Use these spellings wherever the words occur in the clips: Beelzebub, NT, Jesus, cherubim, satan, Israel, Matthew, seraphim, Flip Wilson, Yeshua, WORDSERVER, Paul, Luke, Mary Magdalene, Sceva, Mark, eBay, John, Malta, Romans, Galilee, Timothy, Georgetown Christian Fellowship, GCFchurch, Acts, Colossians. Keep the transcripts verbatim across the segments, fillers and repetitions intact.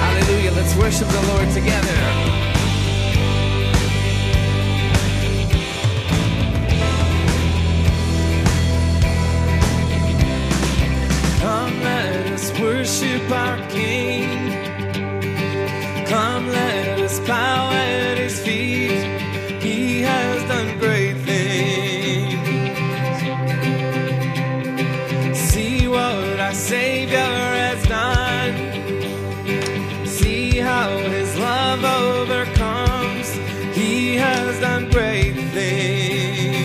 Hallelujah. Let's worship the Lord together. Worship our King. Come, let us bow at his feet. He has done great things. See what our Savior has done. See how his love overcomes. He has done great things.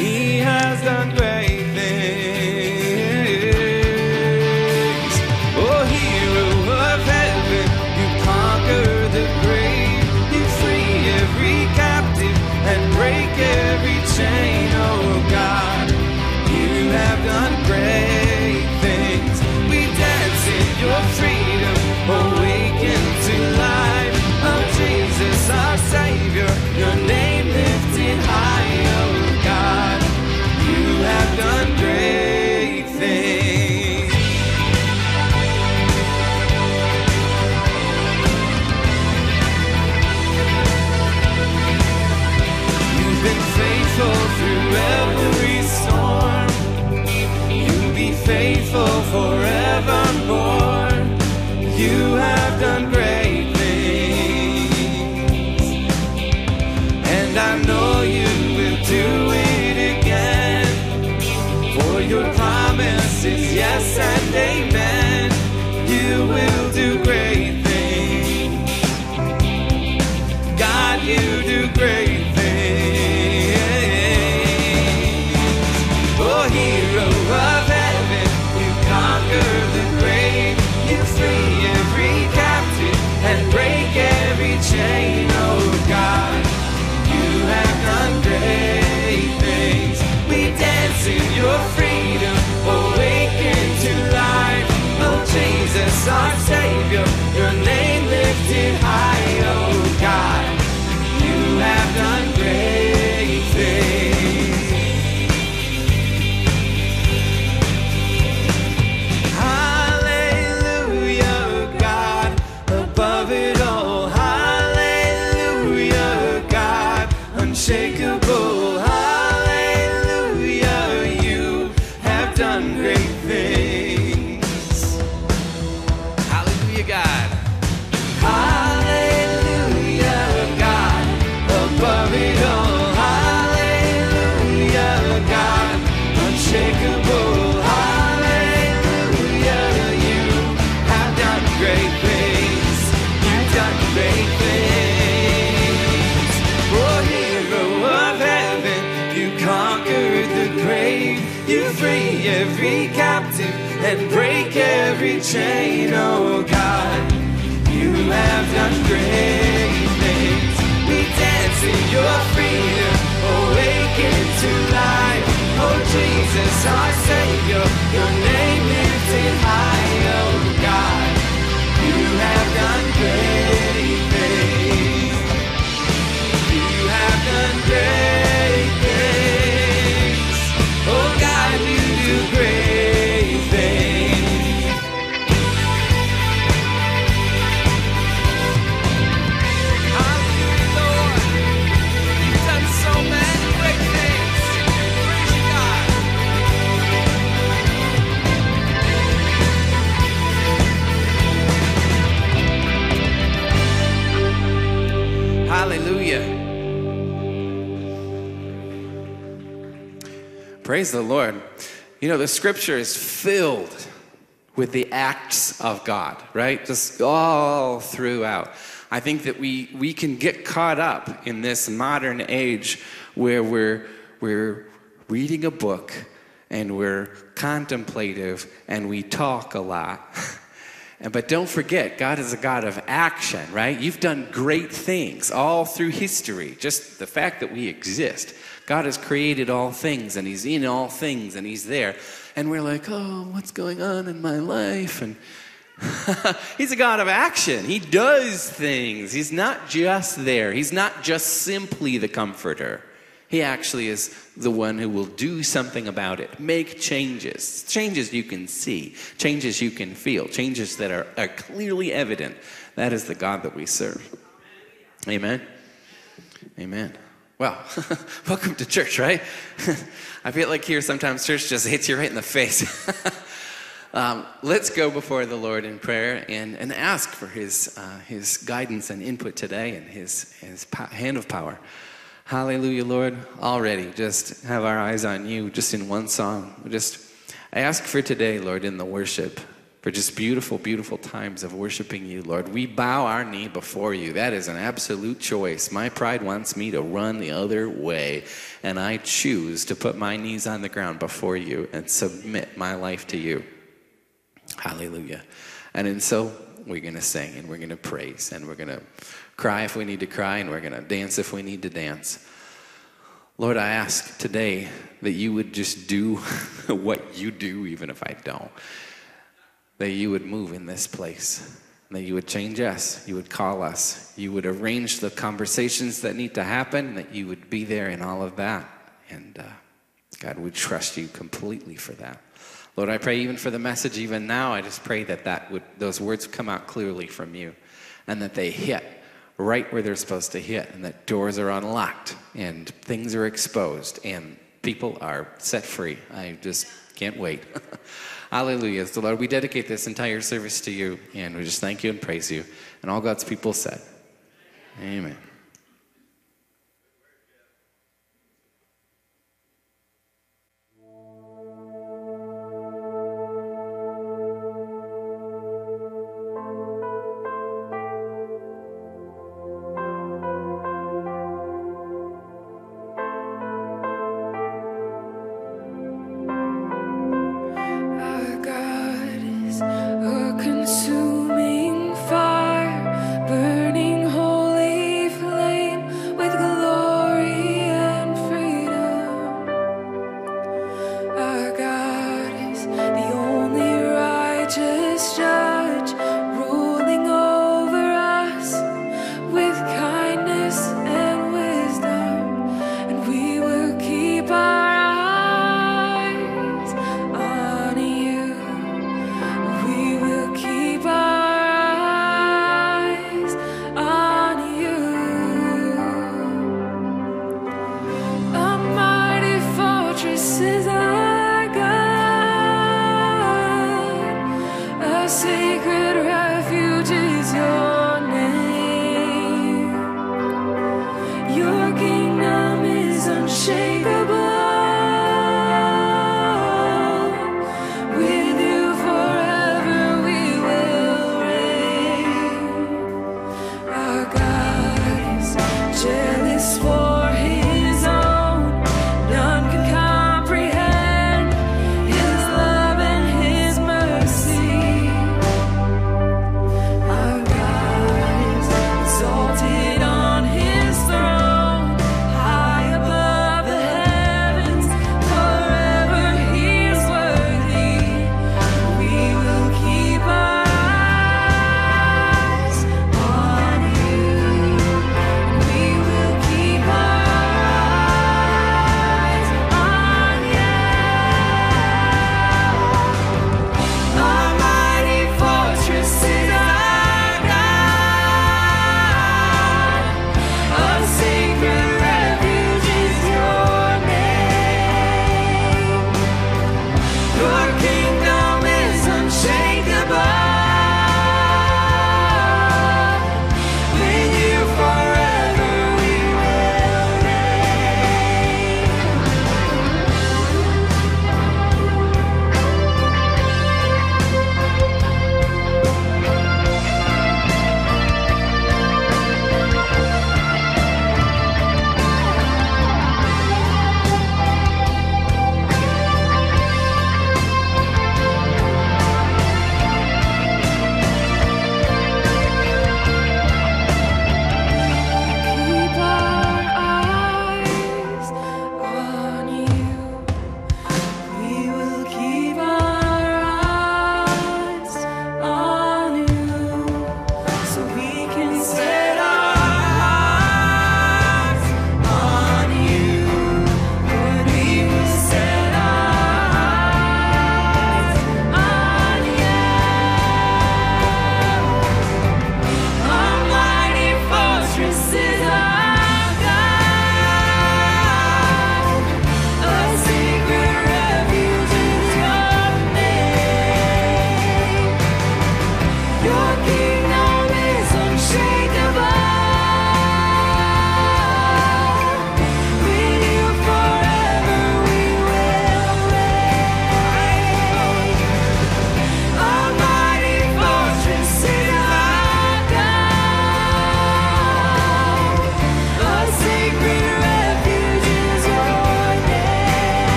He has done great chain, oh God, you have done great things. We dance in your freedom, awaken to life. Oh Jesus, our Savior, your name lifted high, oh God, you have done great things. You've been faithful through every storm, you'll be faithful forevermore. You have done great things, and I know you will do it again. For your promise is yes and amen. You will do great things, God. You do great things. Chain, oh God, you have done great things. We dance in your freedom, awaken to life. Oh Jesus, our Savior, your name lifted high, oh God, you have done great things. Hallelujah, God, above it all. Unshakable, hallelujah, you have done great things. Hallelujah, God. Hallelujah, God, above it all. Hallelujah, God, unshakable, hallelujah, you have done great things. You've done great things. You free every captive and break every chain, oh God, you have done great things. We dance in your freedom, awaken to life. Oh Jesus, our Savior, your name lifted high, oh God, you have done great things. You have done great things. Oh God, you do great things. Hallelujah, Lord. You've done so many great things. Praise you, God. Hallelujah. Praise the Lord. You know, the scripture is filled with the acts of God, right? Just all throughout. I think that we, we can get caught up in this modern age where we're, we're reading a book and we're contemplative and we talk a lot. And, but don't forget, God is a God of action, right? You've done great things all through history. Just the fact that we exist. God has created all things, and he's in all things, and he's there. And we're like, oh, what's going on in my life? And he's a God of action. He does things. He's not just there. He's not just simply the comforter. He actually is the one who will do something about it, make changes, changes you can see, changes you can feel, changes that are, are clearly evident. That is the God that we serve. Amen. Amen. Wow. Welcome to church, right? I feel like here sometimes church just hits you right in the face. Um, let's go before the Lord in prayer and, and ask for his, uh, his guidance and input today and his, his po- hand of power. Hallelujah, Lord. Already, just have our eyes on you, just in one song. Just, I ask for today, Lord, in the worship, for just beautiful, beautiful times of worshiping you, Lord. We bow our knee before you. That is an absolute choice. My pride wants me to run the other way, and I choose to put my knees on the ground before you and submit my life to you. Hallelujah. And, and so we're going to sing and we're going to praise and we're going to cry if we need to cry and we're going to dance if we need to dance. Lord, I ask today that you would just do what you do, even if I don't. That you would move in this place. That you would change us. You would call us. You would arrange the conversations that need to happen. That you would be there in all of that. And uh, God, we trust you completely for that. Lord, I pray even for the message even now. I just pray that, that would, those words come out clearly from you and that they hit right where they're supposed to hit and that doors are unlocked and things are exposed and people are set free. I just can't wait. Hallelujah. So Lord, we dedicate this entire service to you and we just thank you and praise you. And all God's people said, amen. Consuming fire, burning holy flame.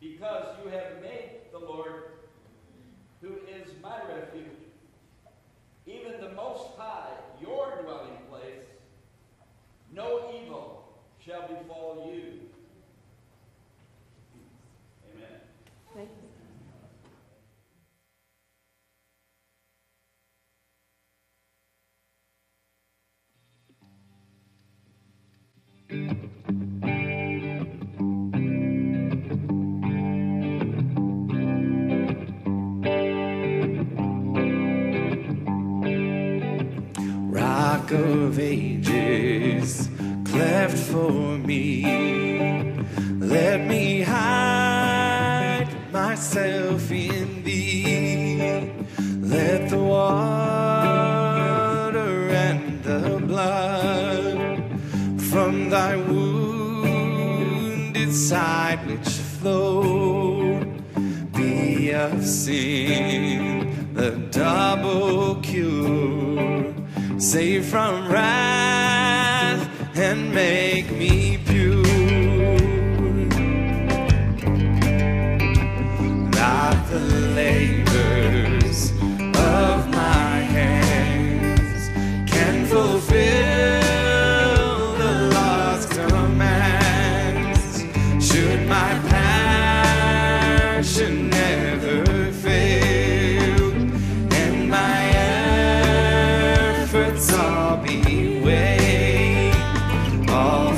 Because you have made the Lord, who is my refuge, even the Most High, your dwelling place. No evil shall befall you. Amen. Thank you. Of ages cleft for me, let me hide myself in thee. Let the water and the blood from thy wounded side which flow be of sin the double cure. Save from wrath and make me pure. Not the labors of my hands can fulfill the law's commands. Should my passion never fail and my all be way, all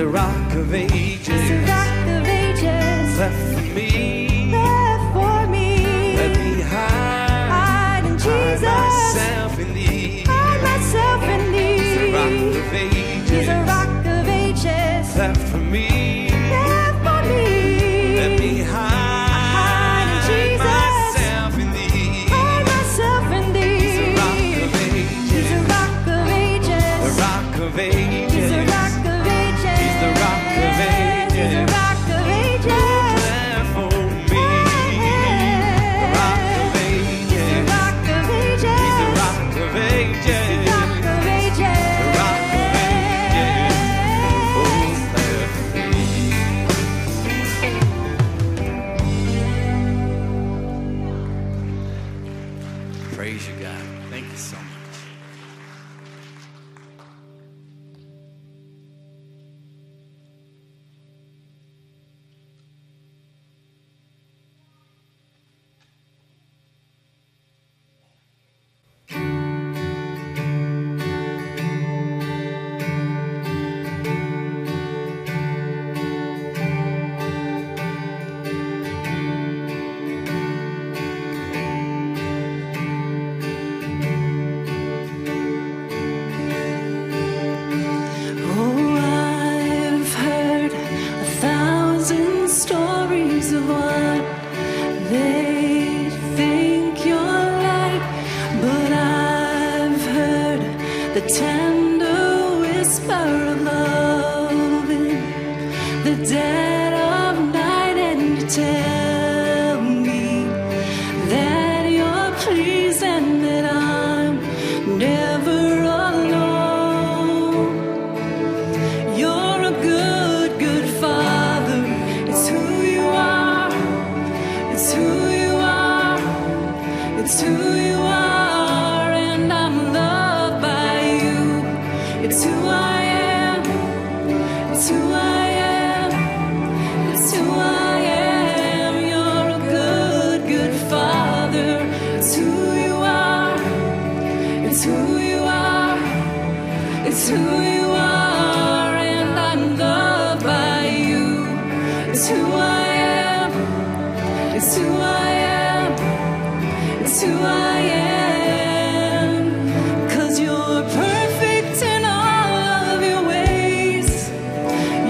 the rock of ages, the rock of ages, left for me, left for me, left behind, in Jesus, I myself in thee, I myself in thee, he's the rock of ages, he's the rock of ages, left for me, left for me, left behind, in Jesus, myself in thee, I myself in thee, he's the rock of ages, he's the rock of ages, the rock of ages.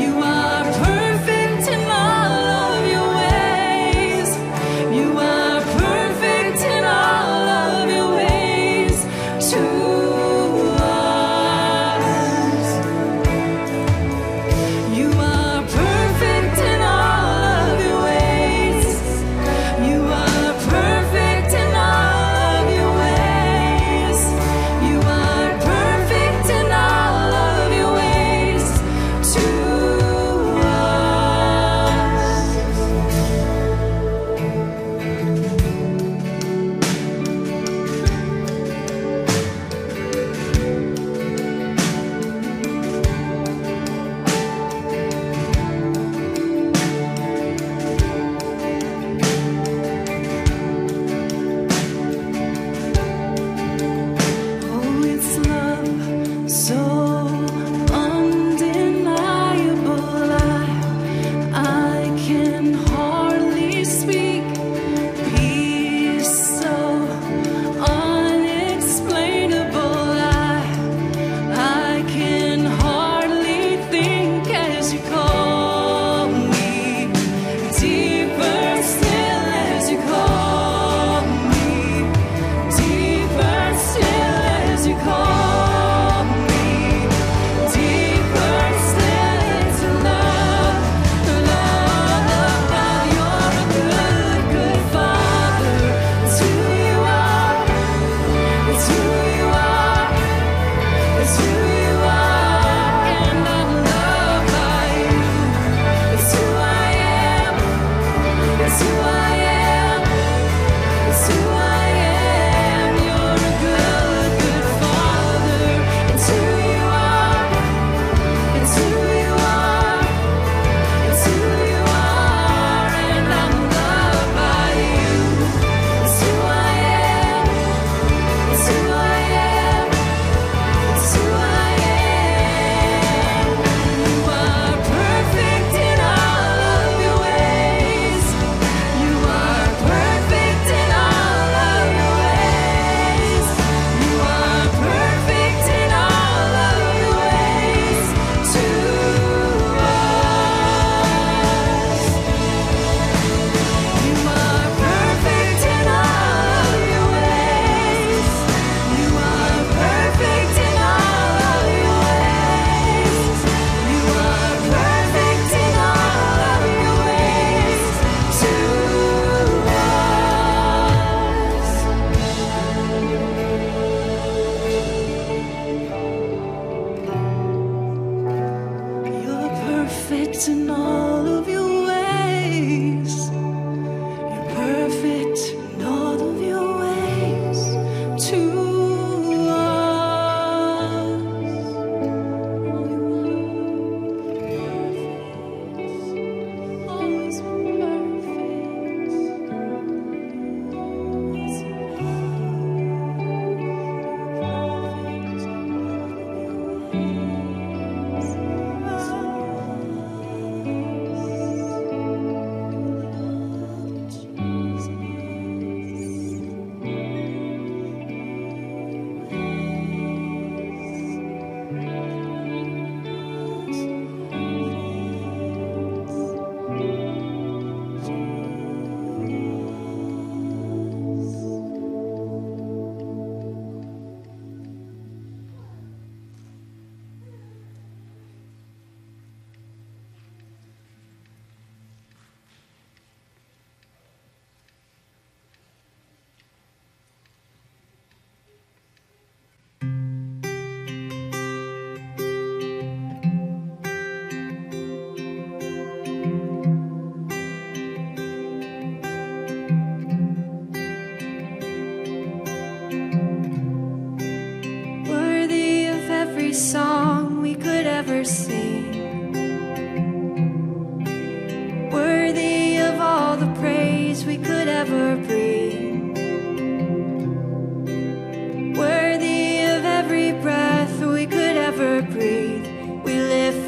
You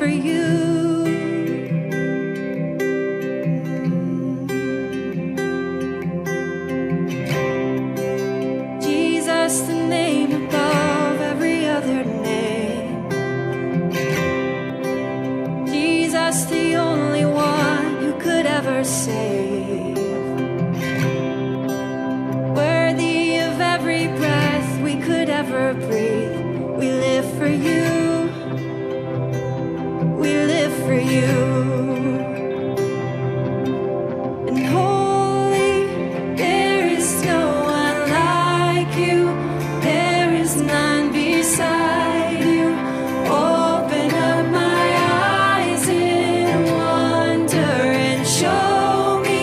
for you. Show me.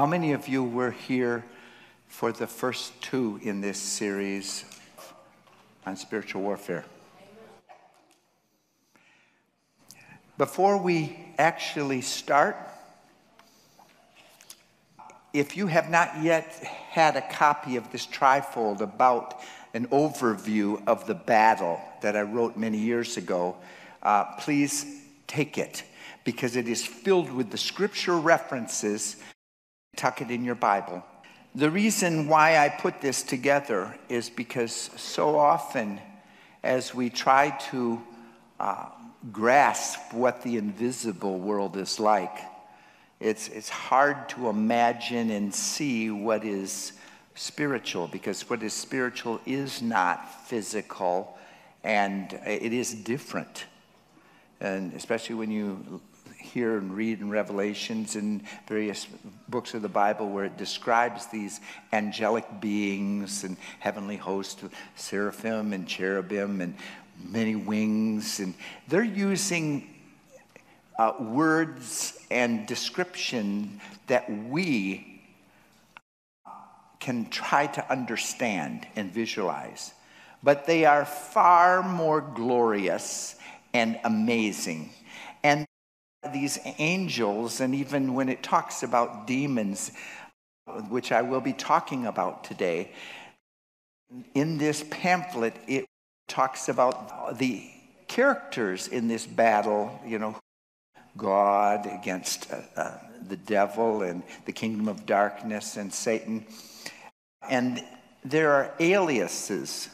How many of you were here for the first two in this series on spiritual warfare? Before we actually start, if you have not yet had a copy of this trifold about an overview of the battle that I wrote many years ago, uh, please take it, because it is filled with the scripture references. Tuck it in your Bible. The reason why I put this together is because so often as we try to uh, grasp what the invisible world is like, It's, it's hard to imagine and see what is spiritual, because what is spiritual is not physical, and it is different. And especially when you hear and read in Revelations and various books of the Bible where it describes these angelic beings and heavenly hosts, seraphim and cherubim and many wings, and they're using Uh, words and description that we can try to understand and visualize. But they are far more glorious and amazing. And these angels, and even when it talks about demons, which I will be talking about today, in this pamphlet, it talks about the characters in this battle, you know, God against uh, uh, the devil and the kingdom of darkness and Satan. And there are aliases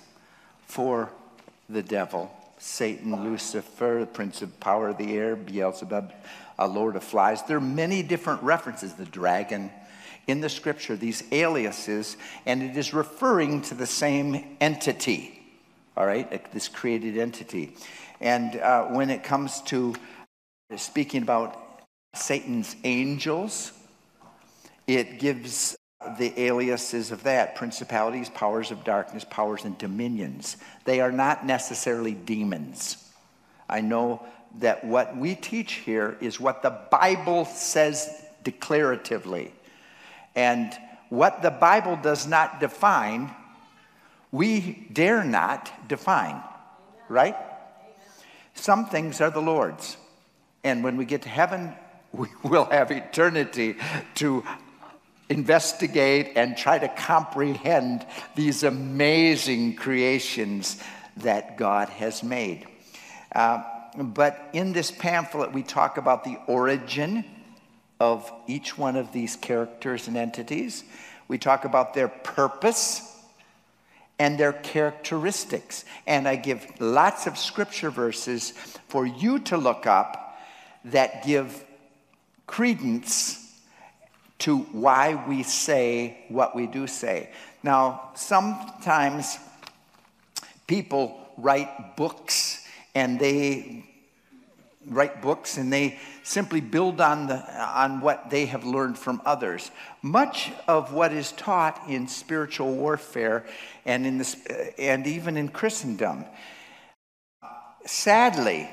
for the devil: Satan, Lucifer, the prince of power of the air, Beelzebub, a lord of flies. There are many different references, the dragon, in the scripture, these aliases, and it is referring to the same entity, all right, this created entity. And uh, when it comes to speaking about Satan's angels, it gives the aliases of that: principalities, powers of darkness, powers and dominions. They are not necessarily demons. I know that what we teach here is what the Bible says declaratively. And what the Bible does not define, we dare not define, right? Some things are the Lord's. And when we get to heaven, we will have eternity to investigate and try to comprehend these amazing creations that God has made. Uh, but in this pamphlet, we talk about the origin of each one of these characters and entities. We talk about their purpose and their characteristics. And I give lots of scripture verses for you to look up that give credence to why we say what we do say. Now, sometimes people write books, and they write books, and they simply build on the on what they have learned from others. Much of what is taught in spiritual warfare, and in this, and even in Christendom, sadly,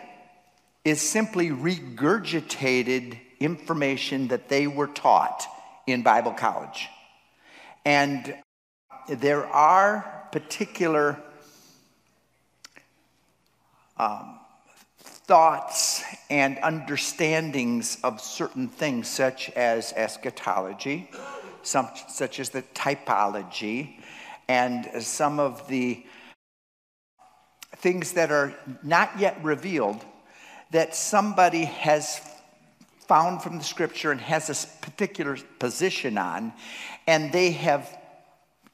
is simply regurgitated information that they were taught in Bible college. And there are particular um, thoughts and understandings of certain things, such as eschatology, some, such as the typology, and some of the things that are not yet revealed, that somebody has found from the scripture and has a particular position on, and they have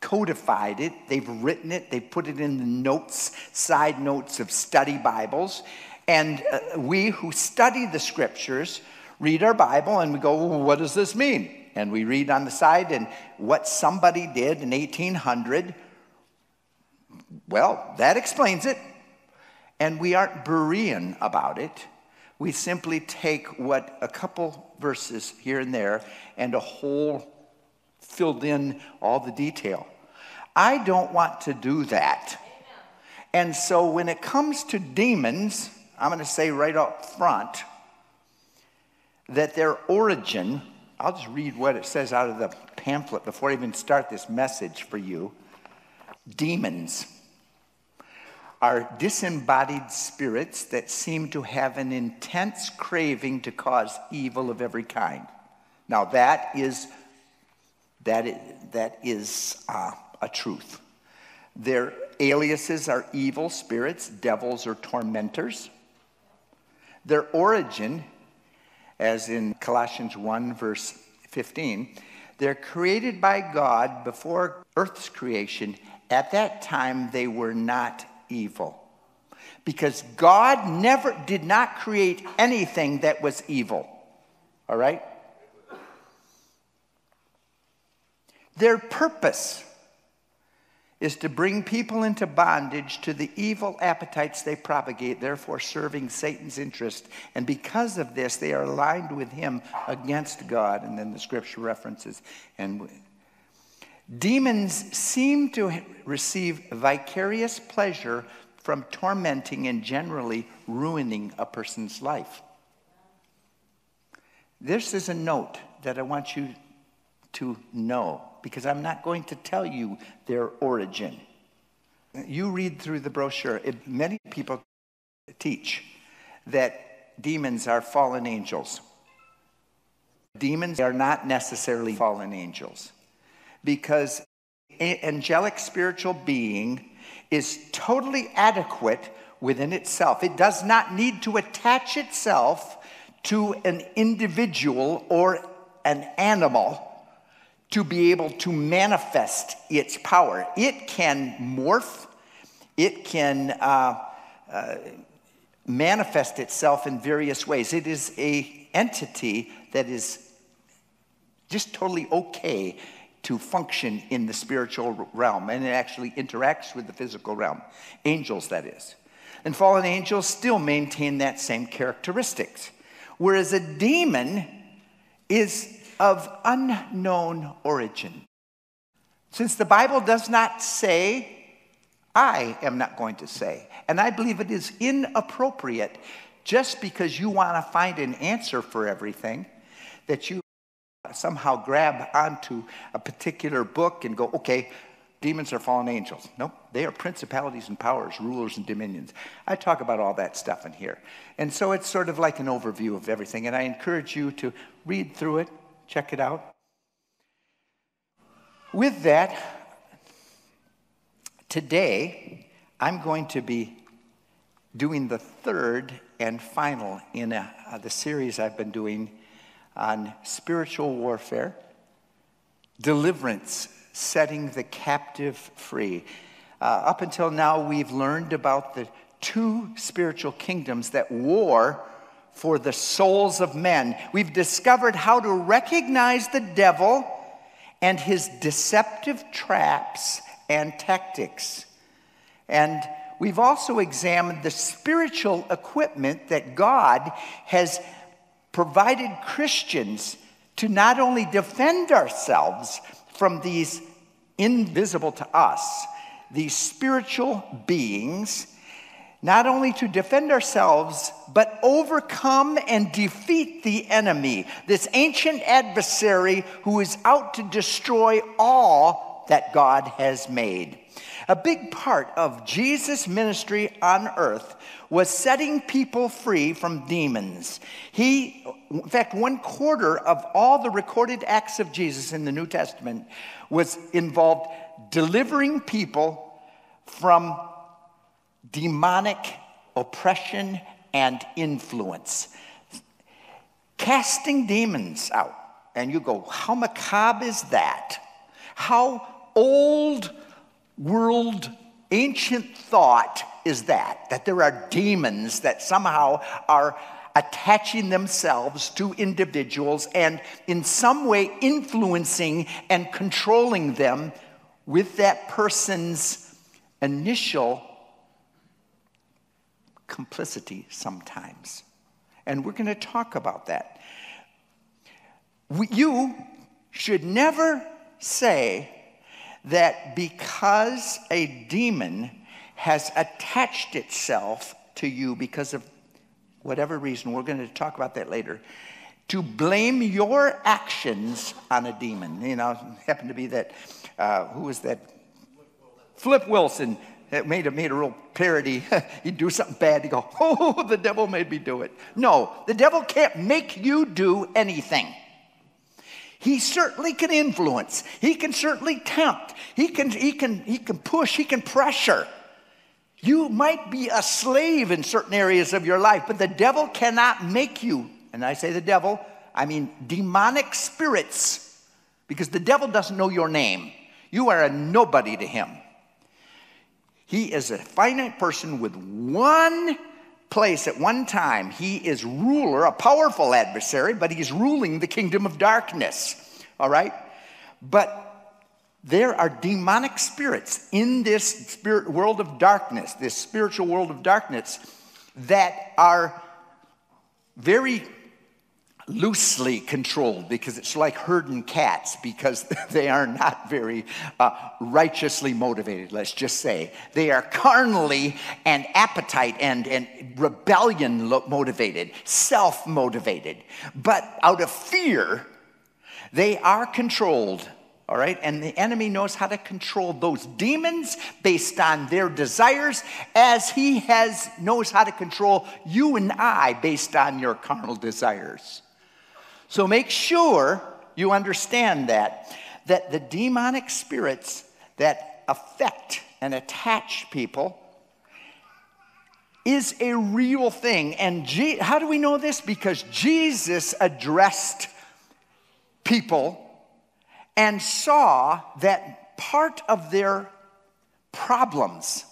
codified it, they've written it, they've put it in the notes, side notes of study Bibles. And uh, we who study the scriptures read our Bible and we go, well, what does this mean? And we read on the side and what somebody did in eighteen hundred, well, that explains it. And we aren't Berean about it. We simply take what a couple verses here and there and a whole filled in all the detail. I don't want to do that. And so when it comes to demons, I'm going to say right up front that their origin I'll just read what it says out of the pamphlet before I even start this message for you. Demons are disembodied spirits that seem to have an intense craving to cause evil of every kind. Now that is that is, that is uh, a truth. Their aliases are evil spirits, devils, or tormentors. Their origin, as in Colossians one, verse fifteen, they're created by God before earth's creation. At that time, they were not evil, because God never did not create anything that was evil, all right? Their purpose is to bring people into bondage to the evil appetites they propagate, therefore serving Satan's interest. And because of this, they are aligned with him against God. And then the scripture references. And demons seem to receive vicarious pleasure from tormenting and generally ruining a person's life. This is a note that I want you to know, because I'm not going to tell you their origin. You read through the brochure. It, many people teach that demons are fallen angels. Demons are not necessarily fallen angels, because an angelic spiritual being is totally adequate within itself. It does not need to attach itself to an individual or an animal to be able to manifest its power. It can morph, it can uh, uh, manifest itself in various ways. It is a entity that is just totally okay to function in the spiritual realm, and it actually interacts with the physical realm, angels that is. And fallen angels still maintain that same characteristics, whereas a demon is of unknown origin. Since the Bible does not say, I am not going to say. And I believe it is inappropriate, just because you want to find an answer for everything, that you somehow grab onto a particular book and go, okay, demons are fallen angels. Nope, they are principalities and powers, rulers and dominions. I talk about all that stuff in here. And so it's sort of like an overview of everything, and I encourage you to read through it. Check it out. With that, today I'm going to be doing the third and final in a, uh, the series I've been doing on spiritual warfare, deliverance, setting the captive free. Uh, up until now, we've learned about the two spiritual kingdoms that war for the souls of men. We've discovered how to recognize the devil and his deceptive traps and tactics. And we've also examined the spiritual equipment that God has provided Christians to not only defend ourselves from these invisible to us, these spiritual beings, not only to defend ourselves, but overcome and defeat the enemy, this ancient adversary who is out to destroy all that God has made. A big part of Jesus' ministry on earth was setting people free from demons. He, in fact, one quarter of all the recorded acts of Jesus in the New Testament was involved delivering people from demonic oppression and influence. Casting demons out. And you go, how macabre is that? How old world ancient thought is that? That there are demons that somehow are attaching themselves to individuals and in some way influencing and controlling them with that person's initial complicity sometimes. And we're going to talk about that. We, you should never say that because a demon has attached itself to you because of whatever reason, we're going to talk about that later, to blame your actions on a demon. You know, it happened to be that, uh, who was that? Flip Wilson made a, made a real parody. He'd do something bad, he'd go, oh, the devil made me do it. No, the devil can't make you do anything. He certainly can influence. He can certainly tempt. He can, he can, he can push. He can pressure. You might be a slave in certain areas of your life, but the devil cannot make you. And I say the devil, I mean demonic spirits, because the devil doesn't know your name. You are a nobody to him. He is a finite person with one place at one time. He is ruler, a powerful adversary, but he's ruling the kingdom of darkness, all right? But there are demonic spirits in this spirit world of darkness, this spiritual world of darkness, that are very loosely controlled, because it's like herding cats, because they are not very uh, righteously motivated, let's just say. They are carnally and appetite and, and rebellion motivated, self-motivated. But out of fear, they are controlled, all right? And the enemy knows how to control those demons based on their desires, as he has knows how to control you and I based on your carnal desires. So make sure you understand that, that the demonic spirits that affect and attach people is a real thing. And Je- how do we know this? Because Jesus addressed people and saw that part of their problems,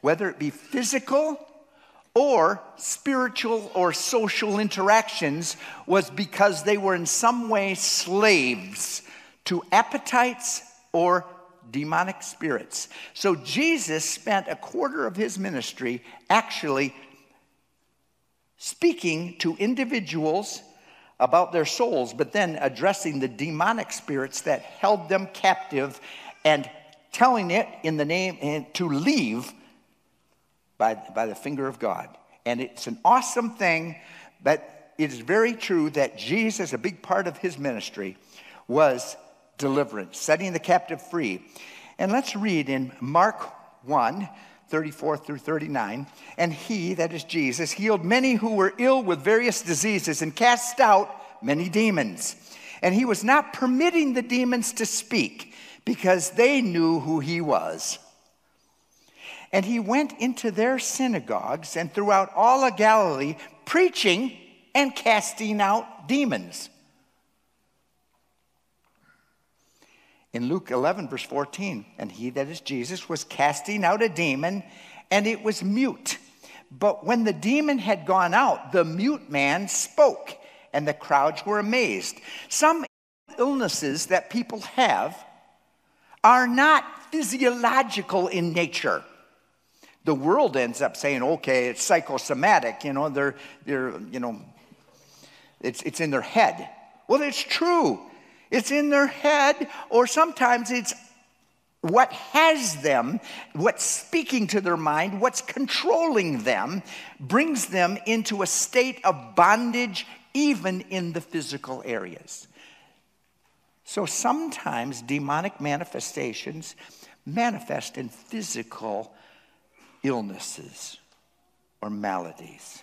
whether it be physical or spiritual or social interactions, was because they were in some way slaves to appetites or demonic spirits. So Jesus spent a quarter of his ministry actually speaking to individuals about their souls, but then addressing the demonic spirits that held them captive and telling it in the name and to leave By, by the finger of God. And it's an awesome thing, but it is very true that Jesus, a big part of his ministry, was deliverance, setting the captive free. And let's read in Mark one, thirty-four through thirty-nine, and he, that is Jesus, healed many who were ill with various diseases and cast out many demons. And he was not permitting the demons to speak, because they knew who he was. And he went into their synagogues and throughout all of Galilee, preaching and casting out demons. In Luke eleven, verse fourteen, and he, that is Jesus, was casting out a demon, and it was mute. But when the demon had gone out, the mute man spoke, and the crowds were amazed. Some illnesses that people have are not physiological in nature. The world ends up saying, okay, it's psychosomatic, you know, they're, they're, you know, it's, it's in their head. Well, it's true. It's in their head, or sometimes it's what has them, what's speaking to their mind, what's controlling them, brings them into a state of bondage, even in the physical areas. So sometimes demonic manifestations manifest in physical illnesses or maladies.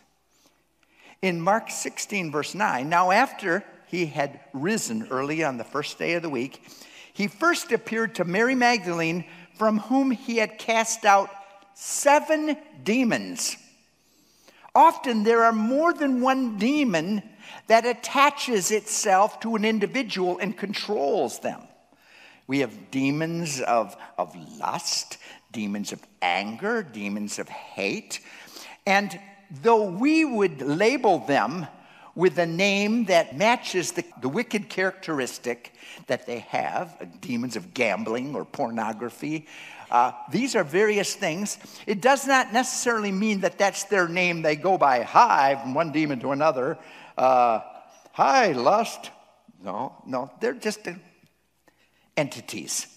In Mark sixteen, verse nine, now after he had risen early on the first day of the week, he first appeared to Mary Magdalene, from whom he had cast out seven demons. Often there are more than one demon that attaches itself to an individual and controls them. We have demons of, of lust, demons of anger, demons of hate. And though we would label them with a name that matches the, the wicked characteristic that they have, demons of gambling or pornography, uh, these are various things. It does not necessarily mean that that's their name they go by. Hi, from one demon to another. Uh, hi, lust. No, no, they're just a entities.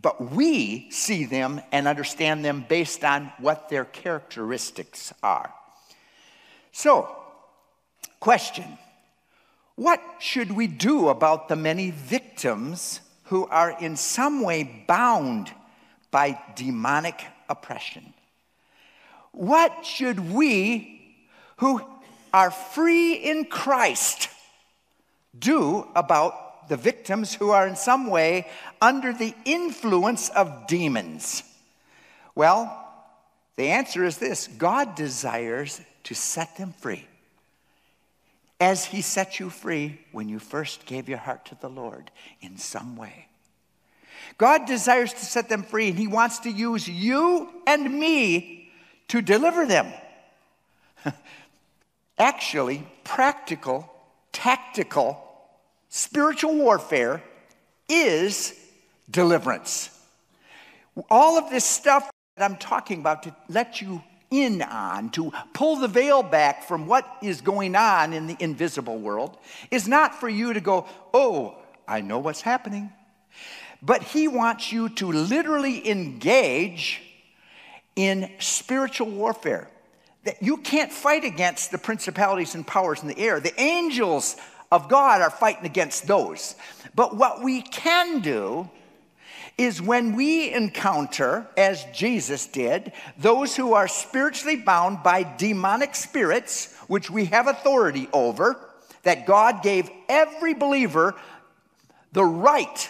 But we see them and understand them based on what their characteristics are. So, question, What should we do about the many victims who are in some way bound by demonic oppression? What should we, who are free in Christ, do about the victims who are in some way under the influence of demons? Well, the answer is this: God desires to set them free, as he set you free when you first gave your heart to the Lord in some way. God desires to set them free, and he wants to use you and me to deliver them. Actually, practical, tactical, spiritual warfare is deliverance. All of this stuff that I'm talking about to let you in on, to pull the veil back from what is going on in the invisible world, is not for you to go, oh, I know what's happening. But he wants you to literally engage in spiritual warfare. That you can't fight against the principalities and powers in the air. The angels of God are fighting against those. But what we can do is when we encounter, as Jesus did, those who are spiritually bound by demonic spirits, which we have authority over, that God gave every believer the right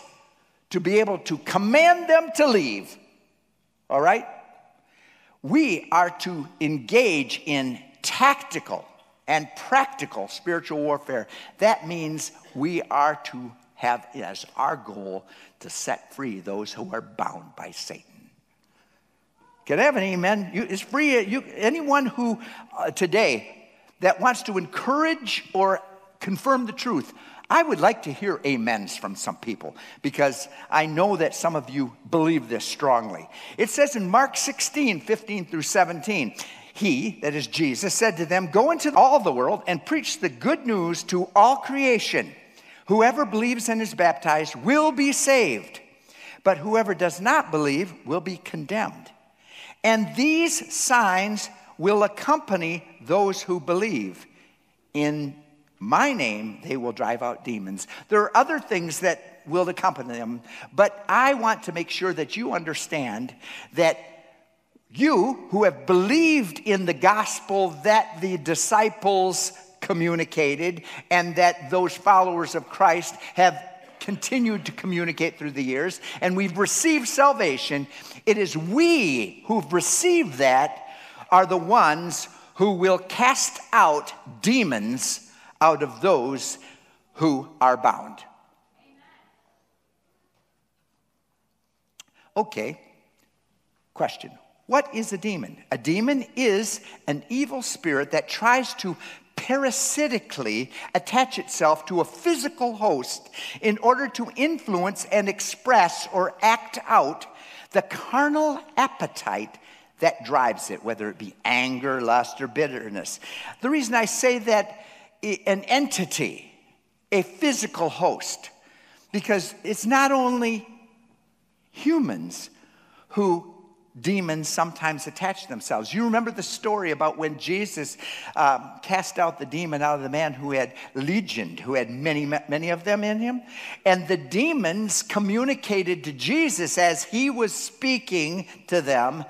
to be able to command them to leave, all right? We are to engage in tactical and practical spiritual warfare. That means we are to have as our goal to set free those who are bound by Satan. Can I have an amen? You, it's free. You, anyone who uh, today that wants to encourage or confirm the truth, I would like to hear amens from some people, because I know that some of you believe this strongly. It says in Mark sixteen, fifteen through seventeen, he, that is Jesus, said to them, "Go into all the world and preach the good news to all creation. Whoever believes and is baptized will be saved, but whoever does not believe will be condemned. And these signs will accompany those who believe. In my name, they will drive out demons." There are other things that will accompany them, but I want to make sure that you understand that you who have believed in the gospel that the disciples communicated, and that those followers of Christ have continued to communicate through the years, and we've received salvation, it is we who've received that are the ones who will cast out demons out of those who are bound. Okay, question. What is a demon? A demon is an evil spirit that tries to parasitically attach itself to a physical host in order to influence and express or act out the carnal appetite that drives it, whether it be anger, lust, or bitterness. The reason I say that, an entity, a physical host, because it's not only humans who demons sometimes attach themselves. You remember the story about when Jesus um, cast out the demon out of the man who had legioned, who had many, many of them in him? And the demons communicated to Jesus as he was speaking to them,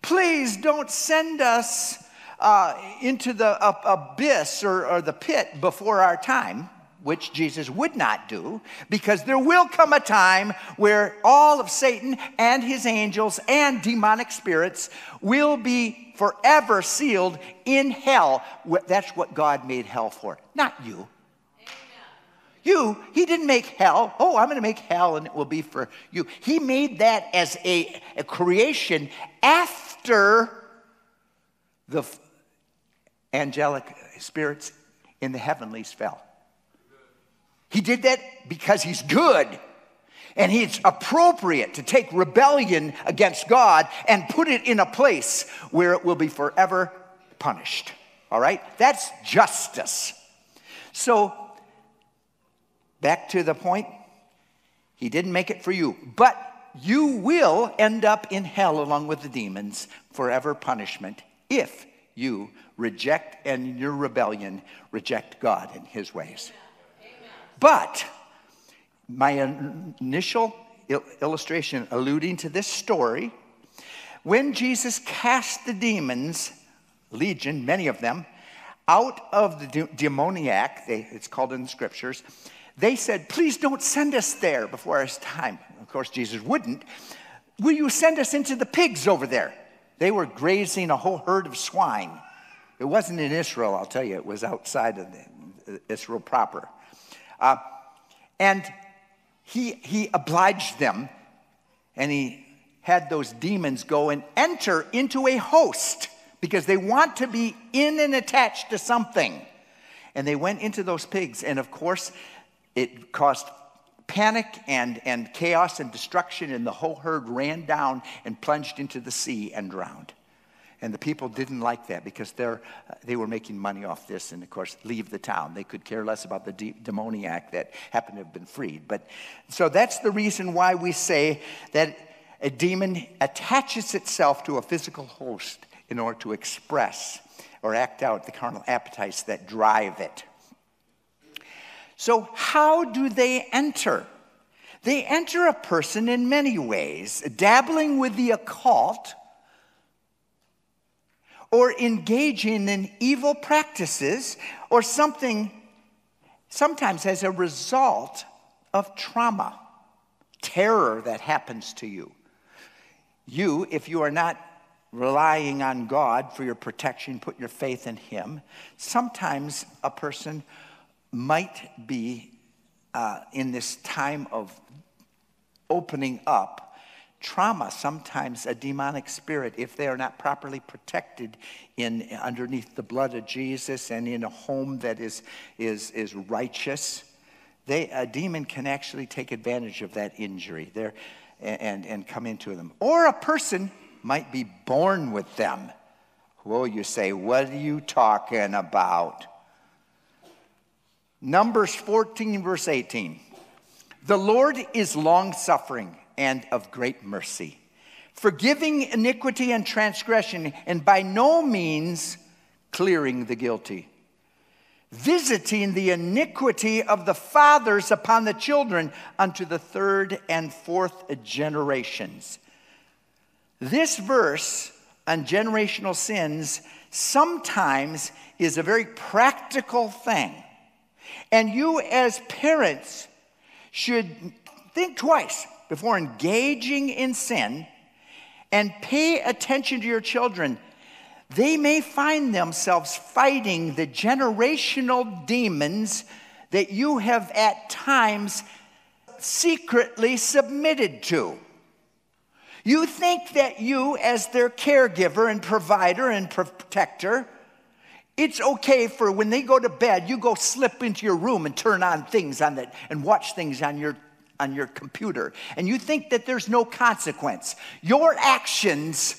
"Please don't send us uh, into the uh, abyss or, or the pit before our time," which Jesus would not do, because there will come a time where all of Satan and his angels and demonic spirits will be forever sealed in hell. That's what God made hell for, not you. Amen. You, he didn't make hell. Oh, I'm going to make hell and it will be for you. He made that as a, a creation after the angelic spirits in the heavenlies fell. He did that because he's good, and it's appropriate to take rebellion against God and put it in a place where it will be forever punished, all right? That's justice. So back to the point, he didn't make it for you, but you will end up in hell along with the demons, forever punishment, if you reject and in your rebellion reject God and his ways. But my initial il- illustration alluding to this story, when Jesus cast the demons, legion, many of them, out of the de- demoniac, they, it's called in the scriptures, they said, please don't send us there before our time. Of course, Jesus wouldn't. Will you send us into the pigs over there? They were grazing a whole herd of swine. It wasn't in Israel, I'll tell you. It was outside of the, Israel proper. Uh, and he, he obliged them, and he had those demons go and enter into a host because they want to be in and attached to something. And they went into those pigs, and of course, it caused panic and, and chaos and destruction, and the whole herd ran down and plunged into the sea and drowned. And the people didn't like that because they're, they were making money off this and, of course, leave the town. They could care less about the de- demoniac that happened to have been freed. But so that's the reason why we say that a demon attaches itself to a physical host in order to express or act out the carnal appetites that drive it. So how do they enter? They enter a person in many ways, dabbling with the occult or engaging in evil practices or something, sometimes as a result of trauma, terror that happens to you. You, if you are not relying on God for your protection, put your faith in Him, sometimes a person might be uh, in this time of opening up trauma, sometimes a demonic spirit, if they are not properly protected in underneath the blood of Jesus and in a home that is is is righteous, they a demon can actually take advantage of that injury there and and come into them. Or a person might be born with them. Whoa, you say, what are you talking about? Numbers fourteen, verse eighteen. The Lord is long-suffering and of great mercy, forgiving iniquity and transgression, and by no means clearing the guilty, visiting the iniquity of the fathers upon the children unto the third and fourth generations. This verse on generational sins sometimes is a very practical thing. And you as parents should think twice before engaging in sin and pay attention to your children. They may find themselves fighting the generational demons that you have at times secretly submitted to. You think that you as their caregiver and provider and protector, it's okay for when they go to bed, you go slip into your room and turn on things on that and watch things on your on your computer. And you think that there's no consequence. Your actions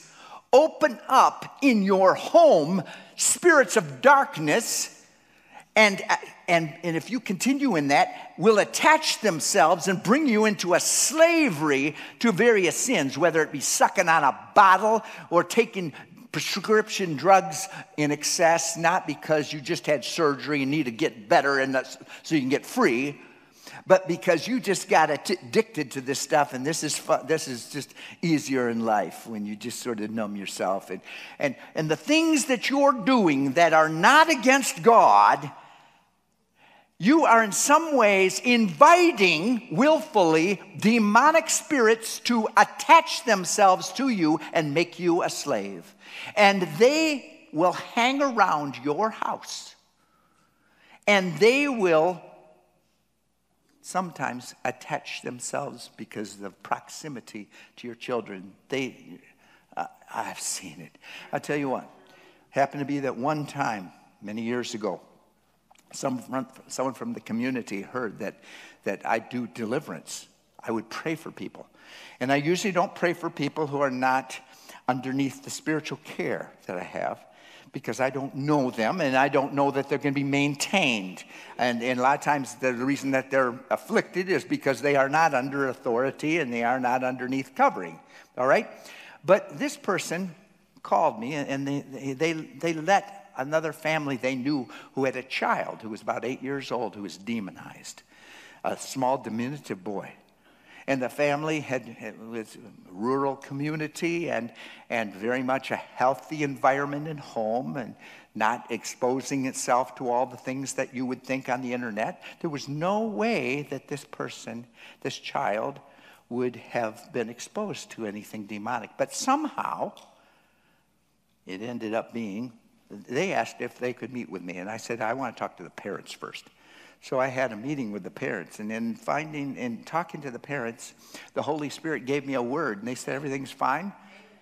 open up in your home spirits of darkness, and and, and if you continue in that, will attach themselves and bring you into a slavery to various sins, whether it be sucking on a bottle or taking prescription drugs in excess, not because you just had surgery and need to get better and that's, so you can get free, but because you just got addicted to this stuff, and this is fun, this is just easier in life when you just sort of numb yourself. And, and, and the things that you're doing that are not against God, you are in some ways inviting willfully demonic spirits to attach themselves to you and make you a slave. And they will hang around your house. And they will sometimes attach themselves because of the proximity to your children. They, uh, I've seen it. I'll tell you what, happened to be that one time many years ago, Some from, someone from the community heard that, that I do deliverance. I would pray for people. And I usually don't pray for people who are not underneath the spiritual care that I have because I don't know them and I don't know that they're going to be maintained. And, and a lot of times the reason that they're afflicted is because they are not under authority and they are not underneath covering. All right? But this person called me and they they, they let another family they knew who had a child who was about eight years old who was demonized. a small diminutive boy. And the family had, it was a rural community and, and very much a healthy environment and home and not exposing itself to all the things that you would think on the internet. There was no way that this person, this child, would have been exposed to anything demonic. But somehow, it ended up being, they asked if they could meet with me. And I said, I want to talk to the parents first. So I had a meeting with the parents, and in finding and talking to the parents, the Holy Spirit gave me a word, and they said, everything's fine.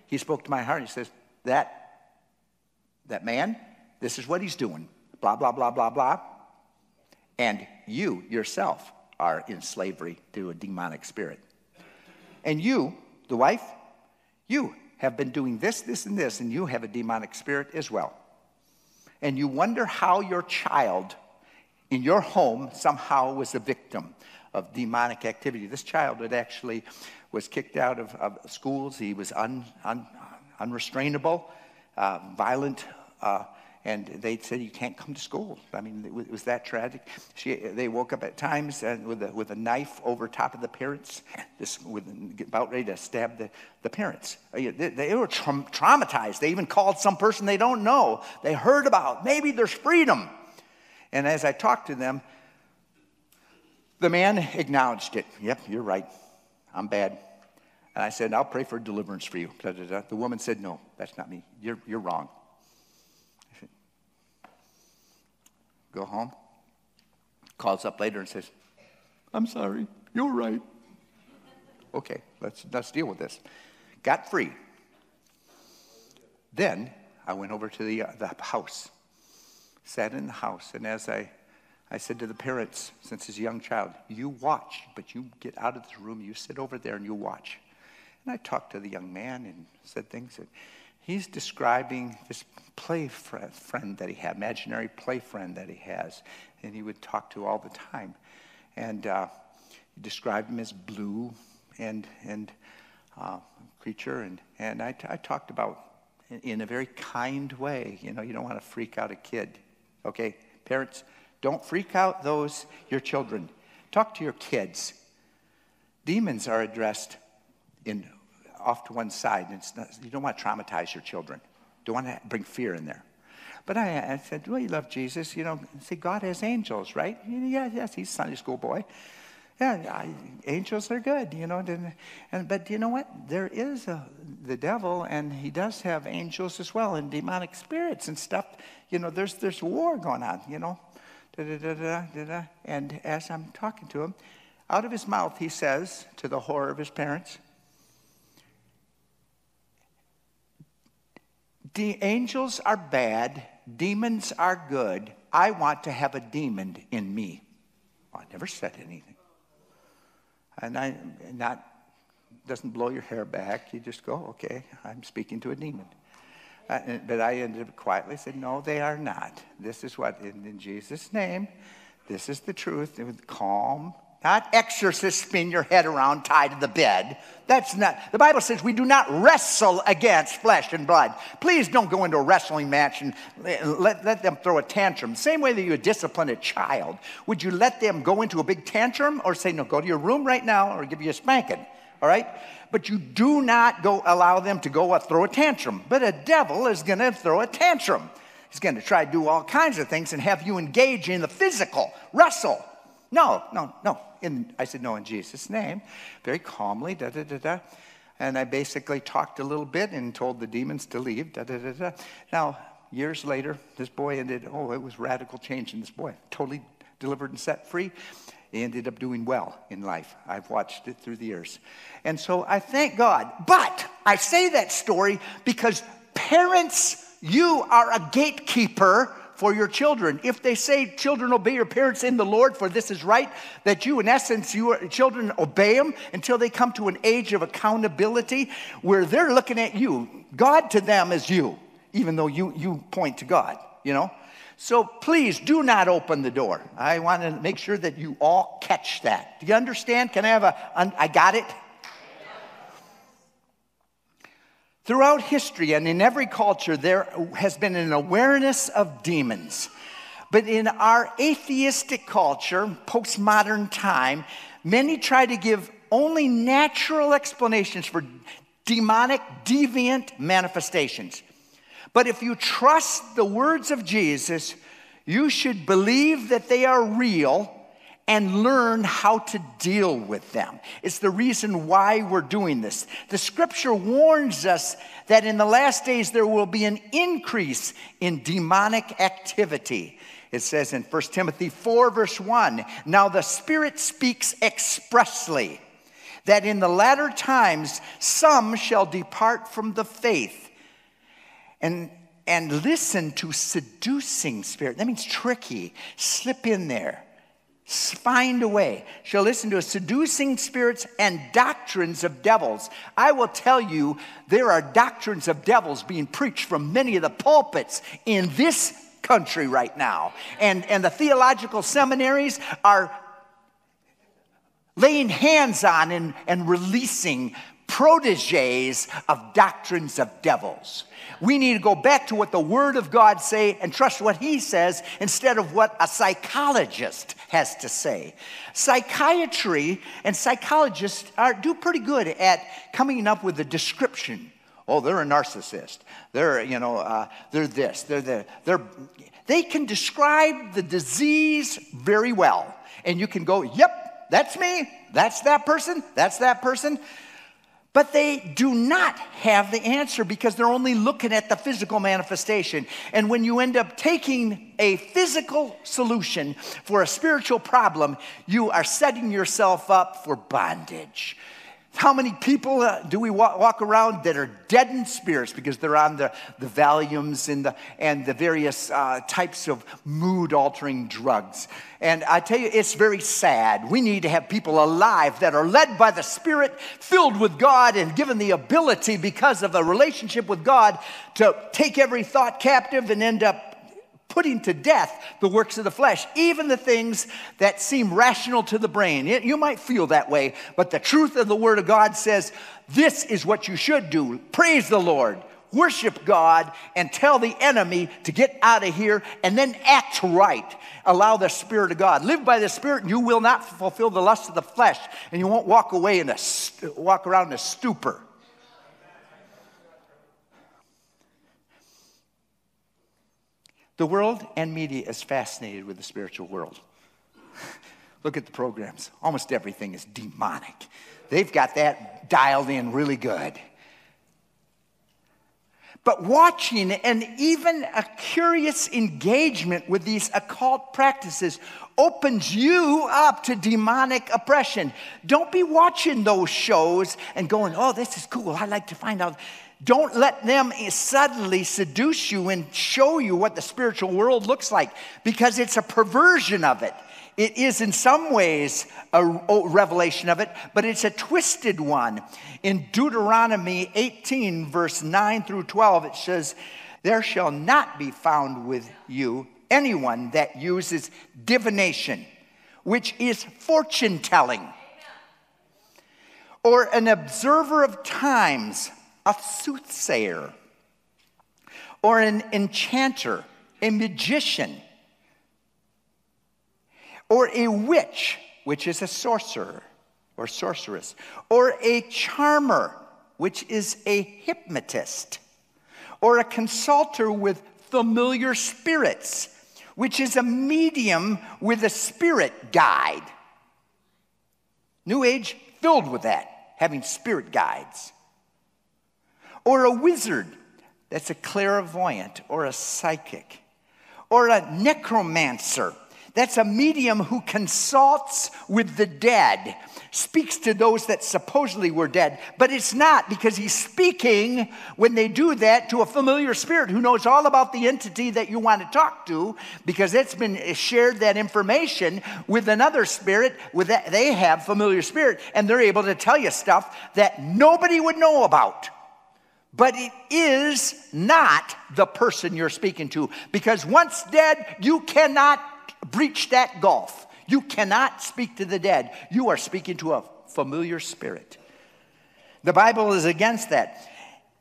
He spoke to my heart, and he says, that that man, this is what he's doing, blah, blah, blah, blah, blah. And you yourself are in slavery to a demonic spirit. And you, the wife, you have been doing this, this, and this, and you have a demonic spirit as well. And you wonder how your child in your home somehow was a victim of demonic activity. This child had actually was kicked out of, of schools. He was un, un, unrestrainable, uh, violent, uh, and they said, you can't come to school. I mean, it was that tragic. She, they woke up at times and with, a, with a knife over top of the parents, this, with, about ready to stab the, the parents. They, they were tra- traumatized. They even called some person they don't know. They heard about, maybe there's freedom. And as I talked to them, the man acknowledged it. Yep, you're right. I'm bad. And I said, I'll pray for deliverance for you. Da, da, da. The woman said, no, that's not me. You're, you're wrong. I said, go home. Calls up later and says, I'm sorry. You're right. Okay, let's, let's deal with this. Got free. Then I went over to the, uh, the house. Sat in the house, and as I, I said to the parents, since he's a young child, you watch, but you get out of this room, you sit over there and you watch. And I talked to the young man and said things. And he's describing this play friend, friend that he had, imaginary play friend that he has, and he would talk to all the time. And uh, he described him as blue and and uh, creature, and, and I, t- I talked about, in, in a very kind way, you know, you don't want to freak out a kid. Okay, parents, don't freak out those, your children. Talk to your kids. Demons are addressed in off to one side. It's not, you don't want to traumatize your children. Don't want to bring fear in there. But I, I said, well, you love Jesus. You know, see, God has angels, right? Yeah, yes, he's a Sunday school boy. Yeah, I, angels are good, you know. And, and but you know what? There is a, the devil, and he does have angels as well, and demonic spirits and stuff. You know, there's there's war going on, you know. Da, da, da, da, da, da. And as I'm talking to him, out of his mouth he says, to the horror of his parents, the angels are bad, demons are good. I want to have a demon in me. Well, I never said anything. And I, not, doesn't blow your hair back. You just go, okay, I'm speaking to a demon. Uh, and, but I ended up quietly said, no, they are not. This is what, in, in Jesus' name, this is the truth. With calm, not exorcist, spin your head around, tied to the bed. That's not, the Bible says we do not wrestle against flesh and blood. Please don't go into a wrestling match and let, let them throw a tantrum. Same way that you would discipline a child. Would you let them go into a big tantrum or say, no, go to your room right now or give you a spanking, all right? But you do not go allow them to go throw a tantrum. But a devil is going to throw a tantrum. He's going to try to do all kinds of things and have you engage in the physical wrestle. No, no, no. In, I said, no, in Jesus' name, very calmly, da-da-da-da. And I basically talked a little bit and told the demons to leave, da-da-da-da. Now, years later, this boy ended, oh, it was radical change in this boy. Totally delivered and set free. He ended up doing well in life. I've watched it through the years. And so I thank God. But I say that story because parents, you are a gatekeeper for your children. If they say, children, obey your parents in the Lord, for this is right, that you, in essence, you are, children obey them until they come to an age of accountability where they're looking at you. God to them is you, even though you, you point to God, you know. So please do not open the door. I want to make sure that you all catch that. Do you understand? Can I have a, un, I got it? Throughout history and in every culture, there has been an awareness of demons. But in our atheistic culture, postmodern time, many try to give only natural explanations for demonic, deviant manifestations. But if you trust the words of Jesus, you should believe that they are real and learn how to deal with them. It's the reason why we're doing this. The scripture warns us that in the last days there will be an increase in demonic activity. It says in First Timothy four, verse one, "Now the Spirit speaks expressly, that in the latter times some shall depart from the faith and and listen to seducing spirits." That means tricky, slip in there. Find a way. Shall listen to seducing spirits and doctrines of devils. I will tell you, there are doctrines of devils being preached from many of the pulpits in this country right now. And, and the theological seminaries are laying hands on and, and releasing proteges of doctrines of devils. We need to go back to what the Word of God say and trust what He says instead of what a psychologist has to say. Psychiatry and psychologists are, do pretty good at coming up with a description. Oh, they're a narcissist. They're, you know, uh, they're this. They're the. They're. They can describe the disease very well, and you can go, "Yep, that's me. That's that person. That's that person." But they do not have the answer because they're only looking at the physical manifestation. And when you end up taking a physical solution for a spiritual problem, you are setting yourself up for bondage. How many people uh, do we wa- walk around that are deadened spirits because they're on the, the Valiums and the, and the various uh, types of mood-altering drugs? And I tell you, it's very sad. We need to have people alive that are led by the Spirit, filled with God, and given the ability because of a relationship with God to take every thought captive and end up putting to death the works of the flesh, even the things that seem rational to the brain. You might feel that way, but the truth of the Word of God says this is what you should do. Praise the Lord, worship God, and tell the enemy to get out of here, and then act right. Allow the Spirit of God. Live by the Spirit, and you will not fulfill the lust of the flesh, and you won't walk away in a st- walk around in a stupor. The world and media is fascinated with the spiritual world. Look at the programs. Almost everything is demonic. They've got that dialed in really good. But watching and even a curious engagement with these occult practices opens you up to demonic oppression. Don't be watching those shows and going, "Oh, this is cool. I'd like to find out." Don't let them suddenly seduce you and show you what the spiritual world looks like, because it's a perversion of it. It is in some ways a revelation of it, but it's a twisted one. In Deuteronomy eighteen, verse nine through twelve, it says, "There shall not be found with you anyone that uses divination, which is fortune-telling, or an observer of times, a soothsayer, or an enchanter, a magician, or a witch," which is a sorcerer or sorceress, "or a charmer," which is a hypnotist, or a consulter with familiar spirits, which is a medium with a spirit guide. New Age filled with that, having spirit guides. "Or a wizard," that's a clairvoyant or a psychic. "Or a necromancer," that's a medium who consults with the dead, speaks to those that supposedly were dead, but it's not, because he's speaking when they do that to a familiar spirit who knows all about the entity that you want to talk to, because it's been shared that information with another spirit, with that, they have familiar spirit, and they're able to tell you stuff that nobody would know about. But it is not the person you're speaking to, because once dead, you cannot breach that gulf. You cannot speak to the dead. You are speaking to a familiar spirit. The Bible is against that.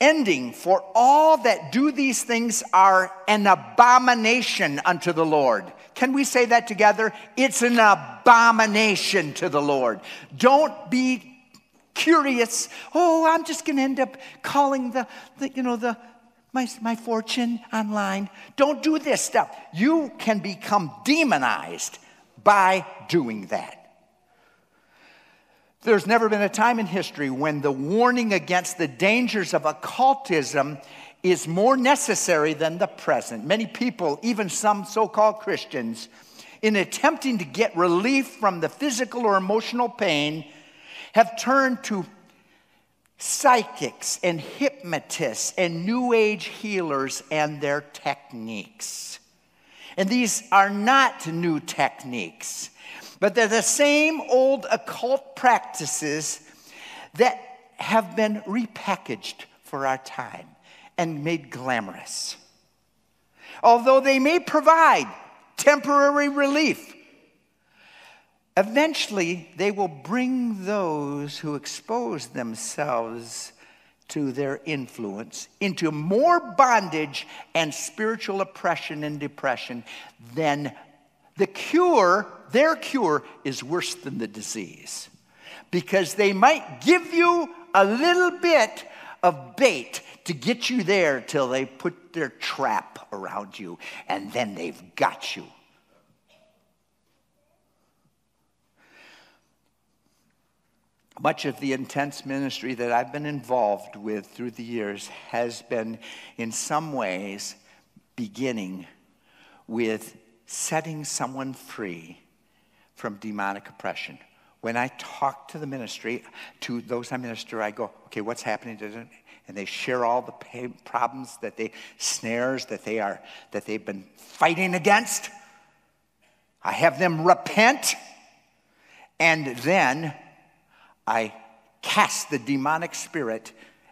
ending, for all that do these things are an abomination unto the Lord. Can we say that together? It's an abomination to the Lord. Don't be curious. Oh, I'm just going to end up calling the, the you know, the my, my fortune online. Don't do this stuff. You can become demonized by doing that. There's never been a time in history when the warning against the dangers of occultism is more necessary than the present. Many people, even some so-called Christians, in attempting to get relief from the physical or emotional pain, have turned to psychics and hypnotists and New Age healers and their techniques. And these are not new techniques. But they're the same old occult practices that have been repackaged for our time and made glamorous. Although they may provide temporary relief, eventually they will bring those who expose themselves to their influence into more bondage and spiritual oppression and depression than the cure. Their cure is worse than the disease, because they might give you a little bit of bait to get you there till they put their trap around you, and then they've got you. Much of the intense ministry that I've been involved with through the years has been, in some ways, beginning with setting someone free from demonic oppression. When I talk to the ministry, to those I minister, I go, okay, what's happening to them? And they share all the pain, problems that they, snares that they are, that they've been fighting against. I have them repent, and then I cast the demonic spirit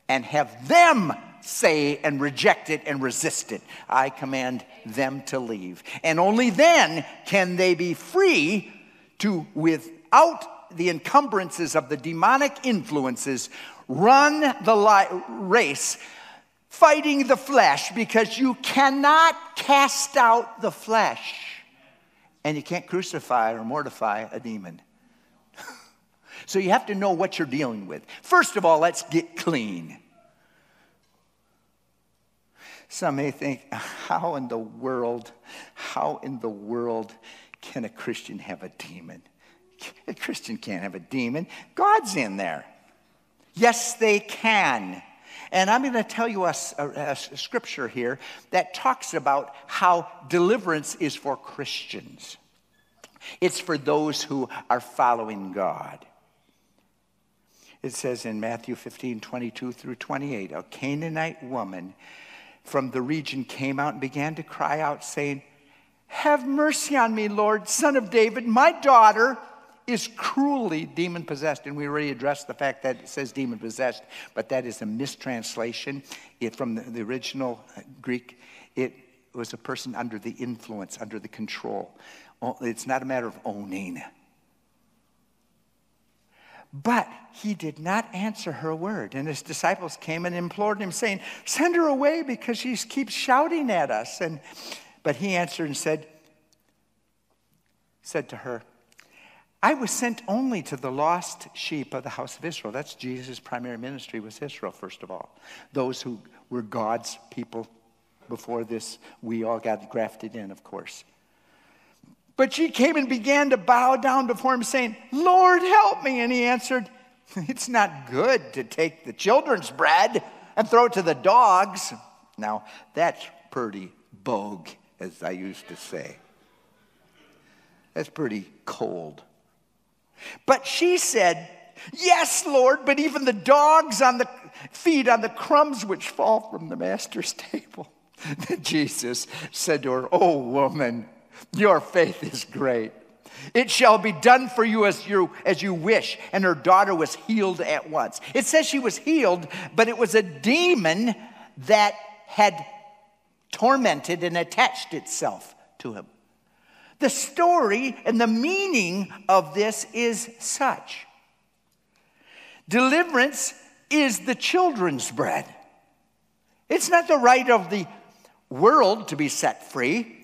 and have them say and reject it and resist it. I command them to leave. And only then can they be free to, without the encumbrances of the demonic influences, run the li- race, fighting the flesh, because you cannot cast out the flesh, and you can't crucify or mortify a demon. So you have to know what you're dealing with. First of all, let's get clean. Some may think, how in the world, how in the world can a Christian have a demon? A Christian can't have a demon. God's in there. Yes, they can. And I'm going to tell you a, a, a scripture here that talks about how deliverance is for Christians. It's for those who are following God. It says in Matthew fifteen, twenty-two through twenty-eight, a Canaanite woman from the region came out and began to cry out, saying, "Have mercy on me, Lord, Son of David. My daughter is cruelly demon-possessed." And we already addressed the fact that it says demon-possessed, but that is a mistranslation. It, from the, the original Greek, it was a person under the influence, under the control. It's not a matter of owning. But he did not answer her word. And his disciples came and implored him, saying, "Send her away, because she keeps shouting at us." And But he answered and said, said to her, "I was sent only to the lost sheep of the house of Israel." That's Jesus' primary ministry, was Israel, first of all. Those who were God's people before this, we all got grafted in, of course. "But she came and began to bow down before him, saying, 'Lord, help me.' And he answered, 'It's not good to take the children's bread and throw it to the dogs.'" Now, that's pretty bogue, as I used to say. That's pretty cold. "But she said, 'Yes, Lord, but even the dogs on the feed on the crumbs which fall from the master's table.' Then Jesus said to her, 'Oh, woman, your faith is great. It shall be done for you as you as you wish.' And her daughter was healed at once." It says she was healed, but it was a demon that had tormented and attached itself to him. The story and the meaning of this is such. Deliverance is the children's bread. It's not the right of the world to be set free.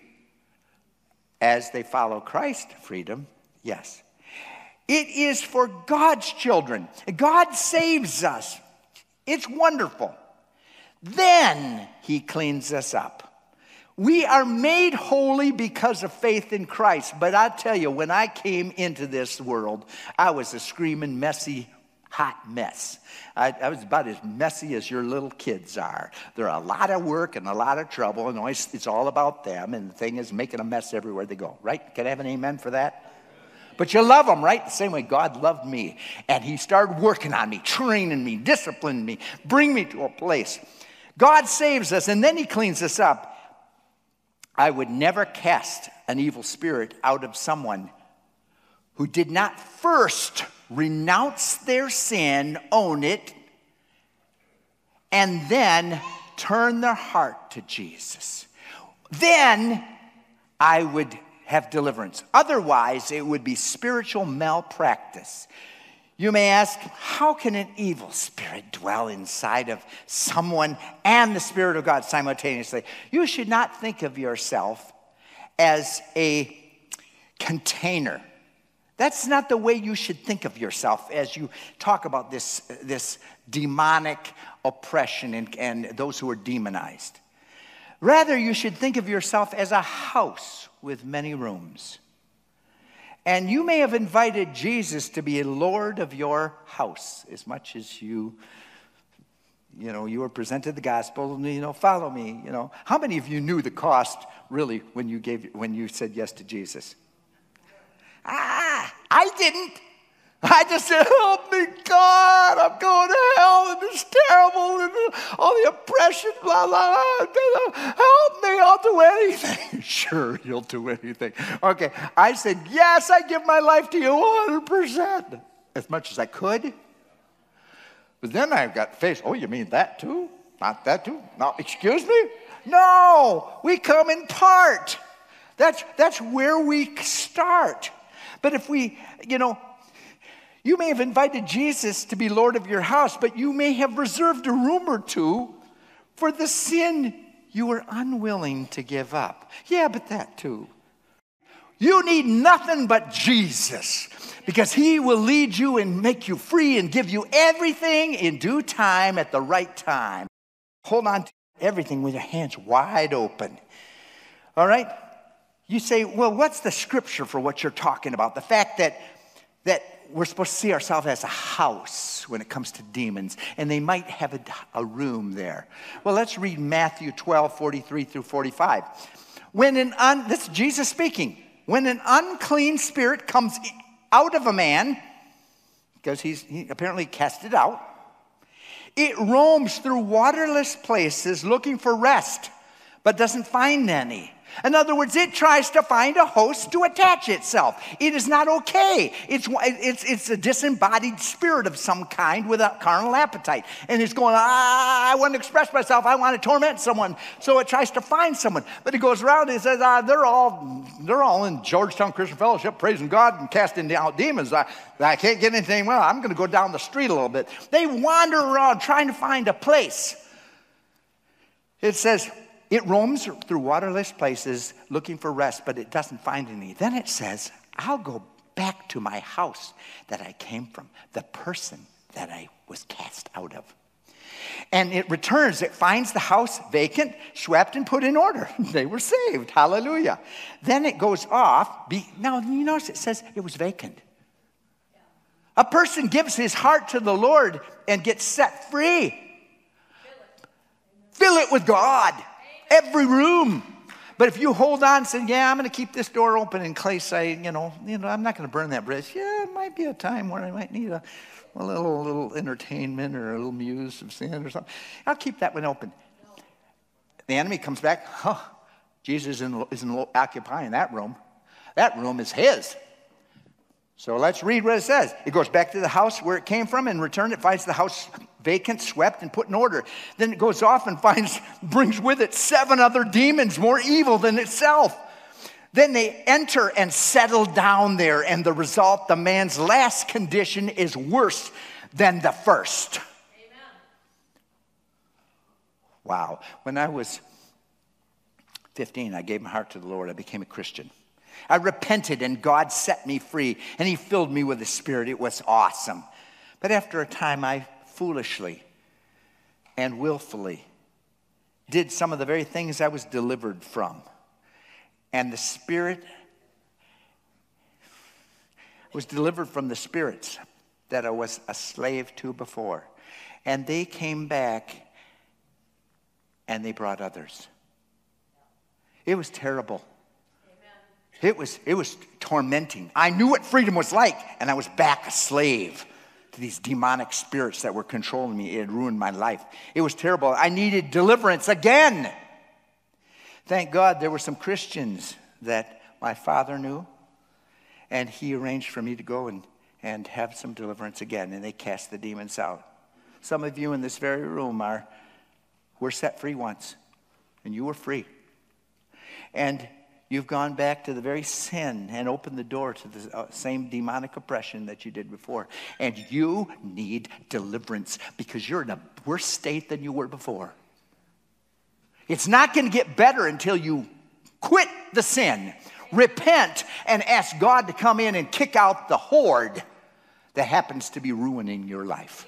As they follow Christ, freedom, yes. It is for God's children. God saves us. It's wonderful. Then he cleans us up. We are made holy because of faith in Christ. But I tell you, when I came into this world, I was a screaming, messy, hot mess. I, I was about as messy as your little kids are. They're a lot of work and a lot of trouble, and always, it's all about them, and the thing is making a mess everywhere they go, right? Can I have an amen for that? But you love them, right? The same way God loved me, and he started working on me, training me, disciplining me, bring me to a place. God saves us, and then he cleans us up. I would never cast an evil spirit out of someone who did not first renounce their sin, own it, and then turn their heart to Jesus. Then I would have deliverance. Otherwise, it would be spiritual malpractice. You may ask, how can an evil spirit dwell inside of someone and the Spirit of God simultaneously? You should not think of yourself as a container. That's not the way you should think of yourself as you talk about this, this demonic oppression and, and those who are demonized. Rather, you should think of yourself as a house with many rooms. And you may have invited Jesus to be Lord of your house as much as you, you know, you were presented the gospel, you know, follow me, you know. How many of you knew the cost really when you gave, when you said yes to Jesus? Ah, I didn't. I just said, help me, God. I'm going to hell, and it's terrible, and all the oppression, blah, blah, blah, blah. Help me, I'll do anything. Sure, you'll do anything. Okay, I said, yes, I give my life to you one hundred percent, as much as I could. But then I got faced, oh, you mean that too? Not that too? No, excuse me? No, we come in part. That's, that's where we start. But if we, you know, you may have invited Jesus to be Lord of your house, but you may have reserved a room or two for the sin you were unwilling to give up. Yeah, but that too. You need nothing but Jesus, because he will lead you and make you free and give you everything in due time at the right time. Hold on to everything with your hands wide open. All right? You say, well, what's the scripture for what you're talking about? The fact that, that we're supposed to see ourselves as a house when it comes to demons, and they might have a, a room there. Well, let's read Matthew twelve, forty-three through forty-five. When an un, this is Jesus speaking. When an unclean spirit comes out of a man, because he's he apparently cast it out, it roams through waterless places looking for rest, but doesn't find any. In other words, it tries to find a host to attach itself. It is not okay. It's, it's, it's a disembodied spirit of some kind with a carnal appetite. And it's going, ah, I want to express myself. I want to torment someone. So it tries to find someone. But it goes around and says, ah, they're all, they're all in Georgetown Christian Fellowship, praising God and casting out demons. I, I can't get anything. Well, I'm going to go down the street a little bit. They wander around trying to find a place. It says, it roams through waterless places looking for rest, but it doesn't find any. Then it says, I'll go back to my house that I came from, the person that I was cast out of. And it returns. It finds the house vacant, swept, and put in order. They were saved. Hallelujah. Then it goes off. Be, now, you notice it says it was vacant. A person gives his heart to the Lord and gets set free. Fill it, Fill it with God. Every room. But if you hold on and say, yeah, I'm going to keep this door open in case I, you know, you know, I'm not going to burn that bridge. Yeah, it might be a time where I might need a, a little, little entertainment or a little muse of sin or something. I'll keep that one open. The enemy comes back. Oh, Jesus isn't, isn't occupying that room. That room is his. So let's read what it says. It goes back to the house where it came from, and returned. It finds the house vacant, swept, and put in order. Then it goes off and finds, brings with it seven other demons more evil than itself. Then they enter and settle down there, and the result, the man's last condition is worse than the first. Amen. Wow. When I was fifteen, I gave my heart to the Lord. I became a Christian. I repented, and God set me free, and he filled me with the Spirit. It was awesome. But after a time, I foolishly and willfully did some of the very things I was delivered from. And the Spirit was delivered from the spirits that I was a slave to before. And they came back, and they brought others. It was terrible. It was, it was tormenting. I knew what freedom was like, and I was back a slave to these demonic spirits that were controlling me. It had ruined my life. It was terrible. I needed deliverance again. Thank God there were some Christians that my father knew, and he arranged for me to go and, and have some deliverance again, and they cast the demons out. Some of you in this very room are were set free once, and you were free. And you've gone back to the very sin and opened the door to the same demonic oppression that you did before. And you need deliverance because you're in a worse state than you were before. It's not going to get better until you quit the sin, repent, and ask God to come in and kick out the horde that happens to be ruining your life.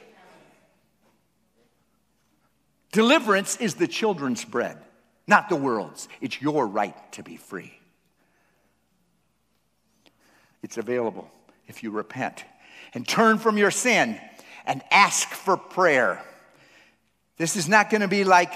Deliverance is the children's bread. Not the world's. It's your right to be free. It's available if you repent and turn from your sin and ask for prayer. This is not going to be like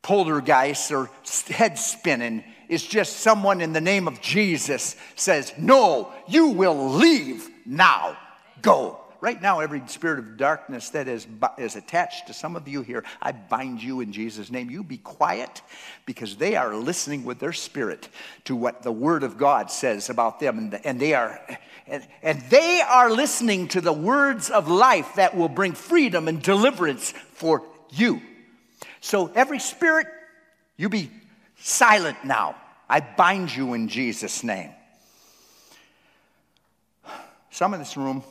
poltergeist or head spinning. It's just someone in the name of Jesus says, no, you will leave now. Go. Right now, every spirit of darkness that is, is attached to some of you here, I bind you in Jesus' name. You be quiet because they are listening with their spirit to what the Word of God says about them. And, and, they are, and, and they are listening to the words of life that will bring freedom and deliverance for you. So every spirit, you be silent now. I bind you in Jesus' name. Some in this room...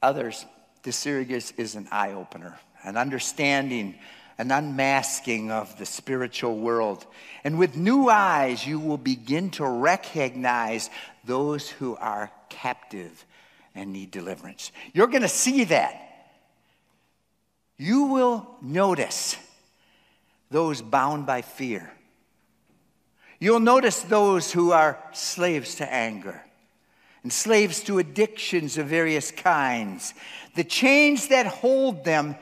Others, this series is an eye-opener, an understanding, an unmasking of the spiritual world. And with new eyes, you will begin to recognize those who are captive and need deliverance. You're going to see that. You will notice those bound by fear. You'll notice those who are slaves to anger. And slaves to addictions of various kinds. The chains that hold them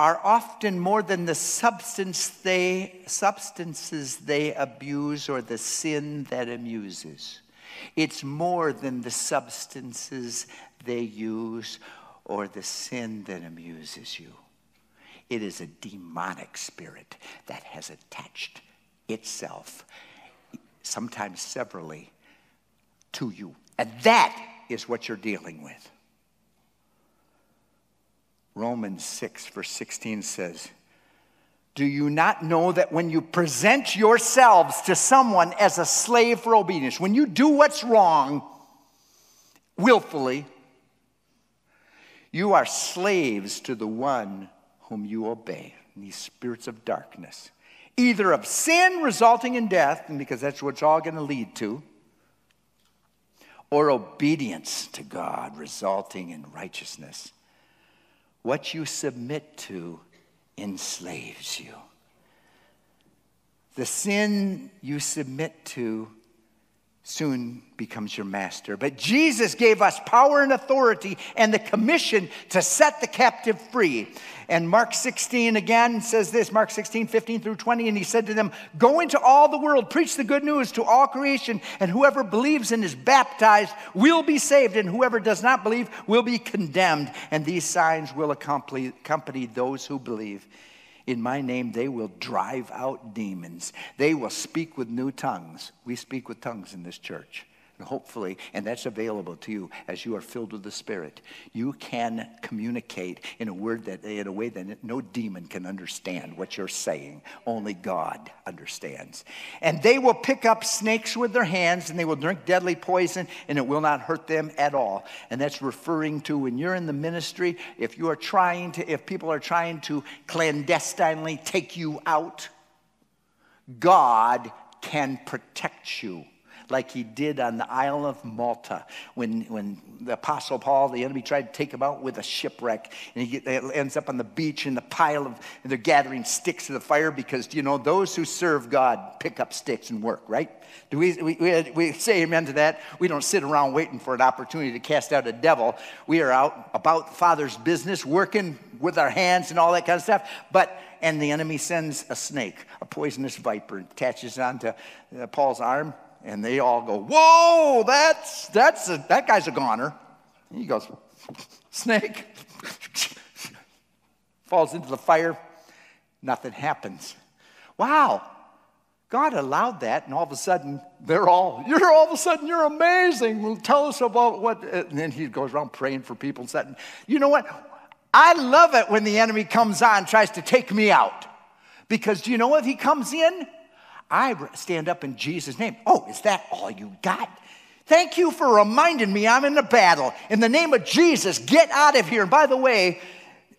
are often more than the substance they, substances they abuse or the sin that amuses. It's more than the substances they use or the sin that amuses you. It is a demonic spirit that has attached itself, sometimes severally, to you. And that is what you're dealing with. Romans six, verse sixteen says, do you not know that when you present yourselves to someone as a slave for obedience, when you do what's wrong willfully, you are slaves to the one whom you obey, these spirits of darkness, either of sin resulting in death, and because that's what it's all going to lead to, or obedience to God resulting in righteousness. What you submit to enslaves you. The sin you submit to soon becomes your master. But Jesus gave us power and authority and the commission to set the captive free. And Mark sixteen again says this, Mark sixteen, fifteen through twenty, and he said to them, go into all the world, preach the good news to all creation, and whoever believes and is baptized will be saved, and whoever does not believe will be condemned. And these signs will accompany, accompany those who believe. In my name, they will drive out demons. They will speak with new tongues. We speak with tongues in this church. hopefully, and that's available to you as you are filled with the Spirit. You can communicate in a word that, in a way that no demon can understand what you're saying. Only God understands. And they will pick up snakes with their hands, and they will drink deadly poison, and it will not hurt them at all. And that's referring to when you're in the ministry, if you are trying to, if people are trying to clandestinely take you out, God can protect you, like he did on the Isle of Malta when, when the Apostle Paul, the enemy, tried to take him out with a shipwreck. And he ends up on the beach in the pile of, and they're gathering sticks to the fire because, you know, those who serve God pick up sticks and work, right? Do we, we, we say amen to that? We don't sit around waiting for an opportunity to cast out a devil. We are out about Father's business, working with our hands and all that kind of stuff. But and the enemy sends a snake, a poisonous viper, and attaches onto Paul's arm. And they all go, whoa, that's, that's a, that guy's a goner. And he goes, snake. Falls into the fire. Nothing happens. Wow. God allowed that, and all of a sudden, they're all, you're all of a sudden, you're amazing. Well, tell us about what, and then he goes around praying for people. And saying, you know what? I love it when the enemy comes on and tries to take me out. Because do you know if he comes in? I stand up in Jesus' name. Oh, is that all you got? Thank you for reminding me I'm in a battle. In the name of Jesus, get out of here. And by the way,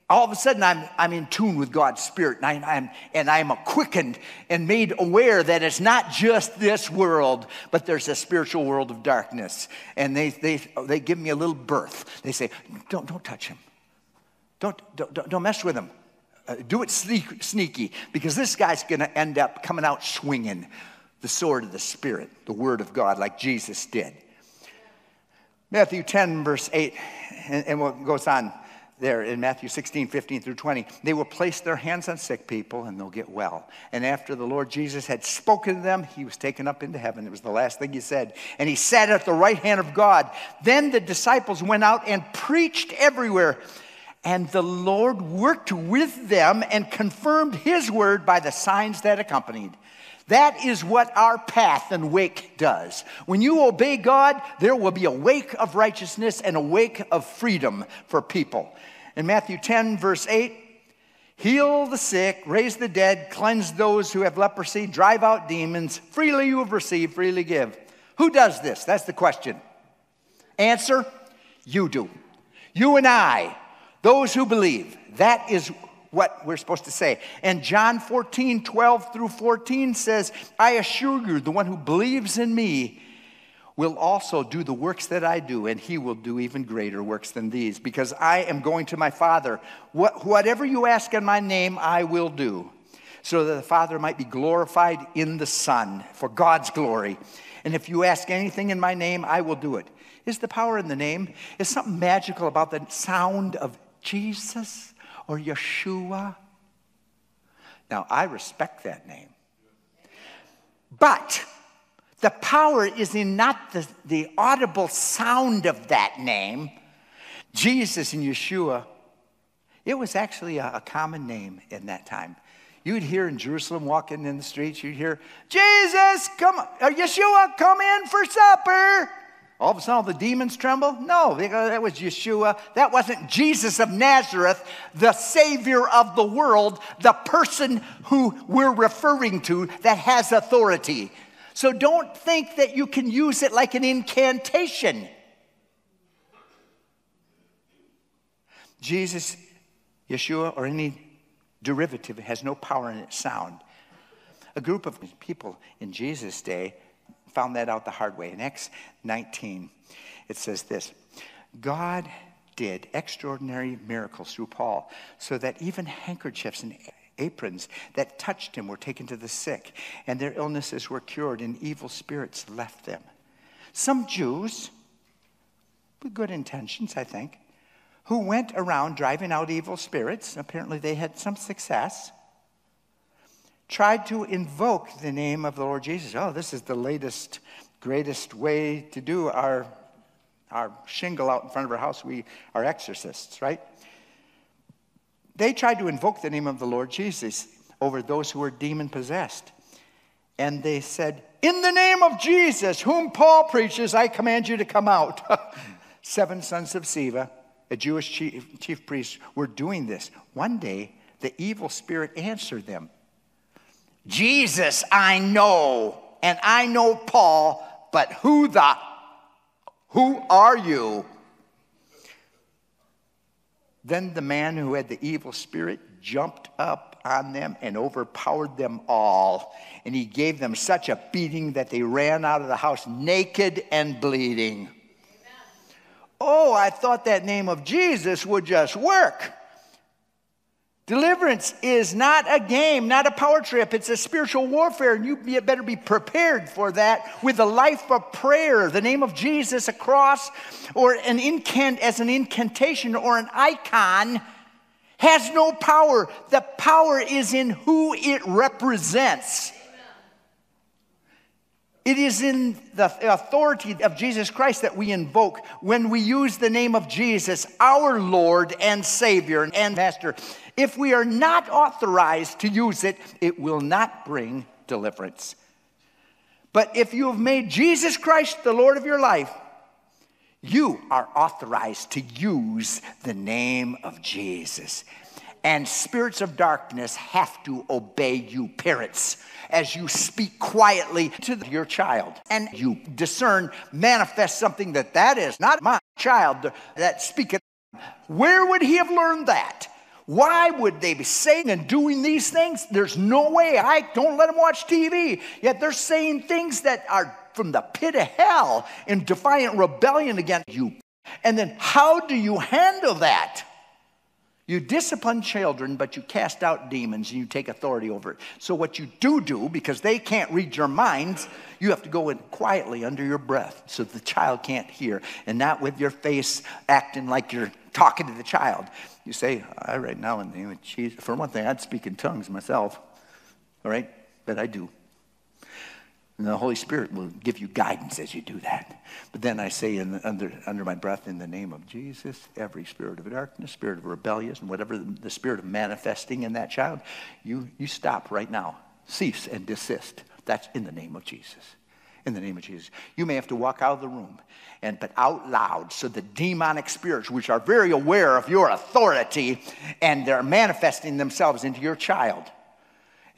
all of a sudden I'm, I'm in tune with God's Spirit, and I'm, I'm, and I'm quickened and made aware that it's not just this world, but there's a spiritual world of darkness. And they, they, they give me a little berth. They say, don't, don't touch him. Don't, don't, don't mess with him. Uh, do it sneak, sneaky, because this guy's going to end up coming out swinging the sword of the Spirit, the Word of God, like Jesus did. Matthew ten, verse eight, and, and what goes on there in Matthew sixteen, fifteen through twenty, they will place their hands on sick people, and they'll get well. And after the Lord Jesus had spoken to them, he was taken up into heaven. It was the last thing he said. And he sat at the right hand of God. Then the disciples went out and preached everywhere. And the Lord worked with them and confirmed his word by the signs that accompanied. That is what our path and wake does. When you obey God, there will be a wake of righteousness and a wake of freedom for people. In Matthew ten, verse eight, heal the sick, raise the dead, cleanse those who have leprosy, drive out demons. Freely you have received, freely give. Who does this? That's the question. Answer, you do. You and I. Those who believe, that is what we're supposed to say. And John fourteen, twelve through fourteen says, I assure you, the one who believes in me will also do the works that I do, and he will do even greater works than these, because I am going to my Father. What, whatever you ask in my name, I will do, so that the Father might be glorified in the Son for God's glory. And if you ask anything in my name, I will do it. Is the power in the name? Is something magical about the sound of Jesus or Yeshua? Now, I respect that name. But the power is in not the, the audible sound of that name. Jesus and Yeshua, it was actually a, a common name in that time. You'd hear in Jerusalem, walking in the streets, you'd hear, Jesus, come, or Yeshua, come in for supper. All of a sudden, all the demons tremble? No, that was Yeshua. That wasn't Jesus of Nazareth, the Savior of the world, the person who we're referring to that has authority. So don't think that you can use it like an incantation. Jesus, Yeshua, or any derivative has no power in its sound. A group of people in Jesus' day found that out the hard way. In Acts nineteen, it says this, God did extraordinary miracles through Paul, so that even handkerchiefs and aprons that touched him were taken to the sick, and their illnesses were cured, and evil spirits left them. Some Jews, with good intentions, I think, who went around driving out evil spirits, apparently they had some success, tried to invoke the name of the Lord Jesus. Oh, this is the latest, greatest way to do our, our shingle out in front of our house. We are exorcists, right? They tried to invoke the name of the Lord Jesus over those who were demon-possessed. And they said, in the name of Jesus, whom Paul preaches, I command you to come out. Seven sons of Sceva, a Jewish chief, chief priest, were doing this. One day, the evil spirit answered them. Jesus I know, and I know Paul, but who the, who are you? Then the man who had the evil spirit jumped up on them and overpowered them all. And he gave them such a beating that they ran out of the house naked and bleeding. Amen. Oh, I thought that name of Jesus would just work. Deliverance is not a game, not a power trip. It's a spiritual warfare, and you better be prepared for that with a life of prayer, the name of Jesus, a cross, or an incant as an incantation or an icon has no power. The power is in who it represents. It is in the authority of Jesus Christ that we invoke when we use the name of Jesus, our Lord and Savior and Master. If we are not authorized to use it, it will not bring deliverance. But if you have made Jesus Christ the Lord of your life, you are authorized to use the name of Jesus. And spirits of darkness have to obey you, parents, as you speak quietly to your child. And you discern, manifest something that that is not my child that speaketh. Where would he have learned that? Why would they be saying and doing these things? There's no way. I don't let them watch T V. Yet they're saying things that are from the pit of hell in defiant rebellion against you. And then how do you handle that? You discipline children, but you cast out demons and you take authority over it. So what you do do, because they can't read your minds, you have to go in quietly under your breath so the child can't hear, and not with your face acting like you're talking to the child. You say, I right now in the name of Jesus. For one thing, I'd speak in tongues myself, all right? But I do. And the Holy Spirit will give you guidance as you do that. But then I say in the, under, under my breath, in the name of Jesus, every spirit of darkness, spirit of rebellious, and whatever the, the spirit of manifesting in that child, you, you stop right now. Cease and desist. That's in the name of Jesus. In the name of Jesus. You may have to walk out of the room, and but out loud, so the demonic spirits, which are very aware of your authority, and they're manifesting themselves into your child.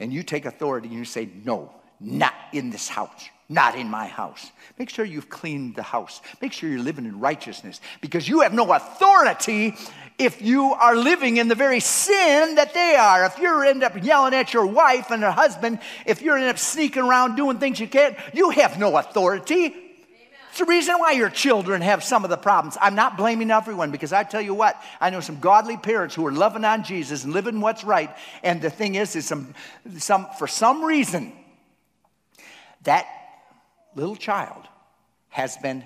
And you take authority and you say, no. Not in this house, not in my house. Make sure you've cleaned the house. Make sure you're living in righteousness, because you have no authority if you are living in the very sin that they are. If you end up yelling at your wife and her husband, if you end up sneaking around doing things you can't, you have no authority. Amen. It's the reason why your children have some of the problems. I'm not blaming everyone, because I tell you what, I know some godly parents who are loving on Jesus and living what's right. And the thing is, is some, some for some reason, that little child has been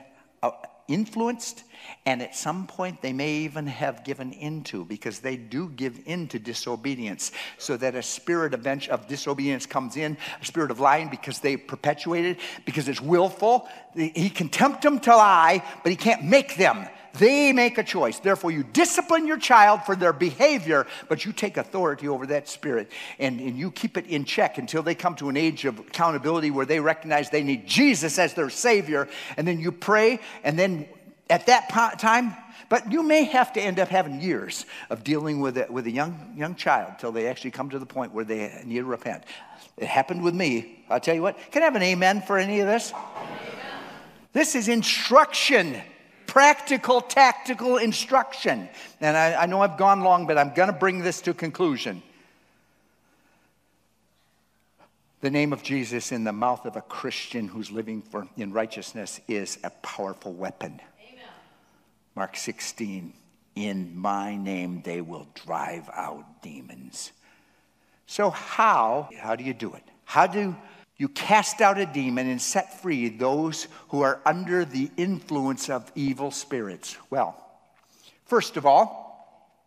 influenced, and at some point they may even have given into, because they do give into disobedience, so that a spirit of, bench of disobedience comes in, a spirit of lying, because they perpetuate it, because it's willful. He can tempt them to lie, but he can't make them. They make a choice. Therefore, you discipline your child for their behavior, but you take authority over that spirit, and, and you keep it in check until they come to an age of accountability where they recognize they need Jesus as their Savior, and then you pray, and then at that time, but you may have to end up having years of dealing with a, with a young, young child till they actually come to the point where they need to repent. It happened with me. I'll tell you what. Can I have an amen for any of this? Amen. This is instruction. Practical, tactical instruction. And I, I know I've gone long, but I'm going to bring this to a conclusion. The name of Jesus in the mouth of a Christian who's living for, in righteousness is a powerful weapon. Amen. Mark sixteen, in my name they will drive out demons. So how, how do you do it? How do you cast out a demon and set free those who are under the influence of evil spirits? Well, first of all,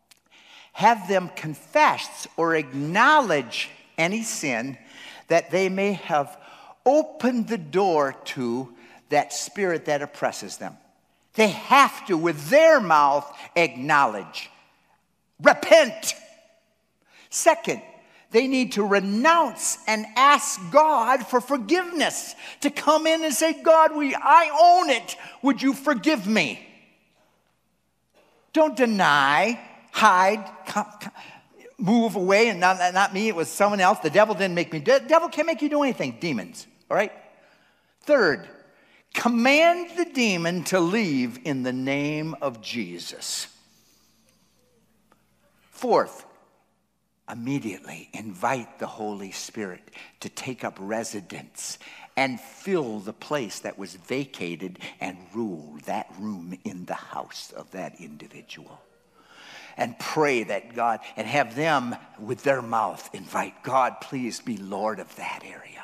have them confess or acknowledge any sin that they may have opened the door to that spirit that oppresses them. They have to, with their mouth, acknowledge. Repent. Second, They need to renounce and ask God for forgiveness, to come in and say, God, we, I own it. Would you forgive me? Don't deny, hide, come, come, move away. And not, not me, it was someone else. The devil didn't make me. The devil can't make you do anything, demons, all right? Third, command the demon to leave in the name of Jesus. Fourth, immediately invite the Holy Spirit to take up residence and fill the place that was vacated and rule that room in the house of that individual. And pray that God, and have them with their mouth invite, God, please be Lord of that area.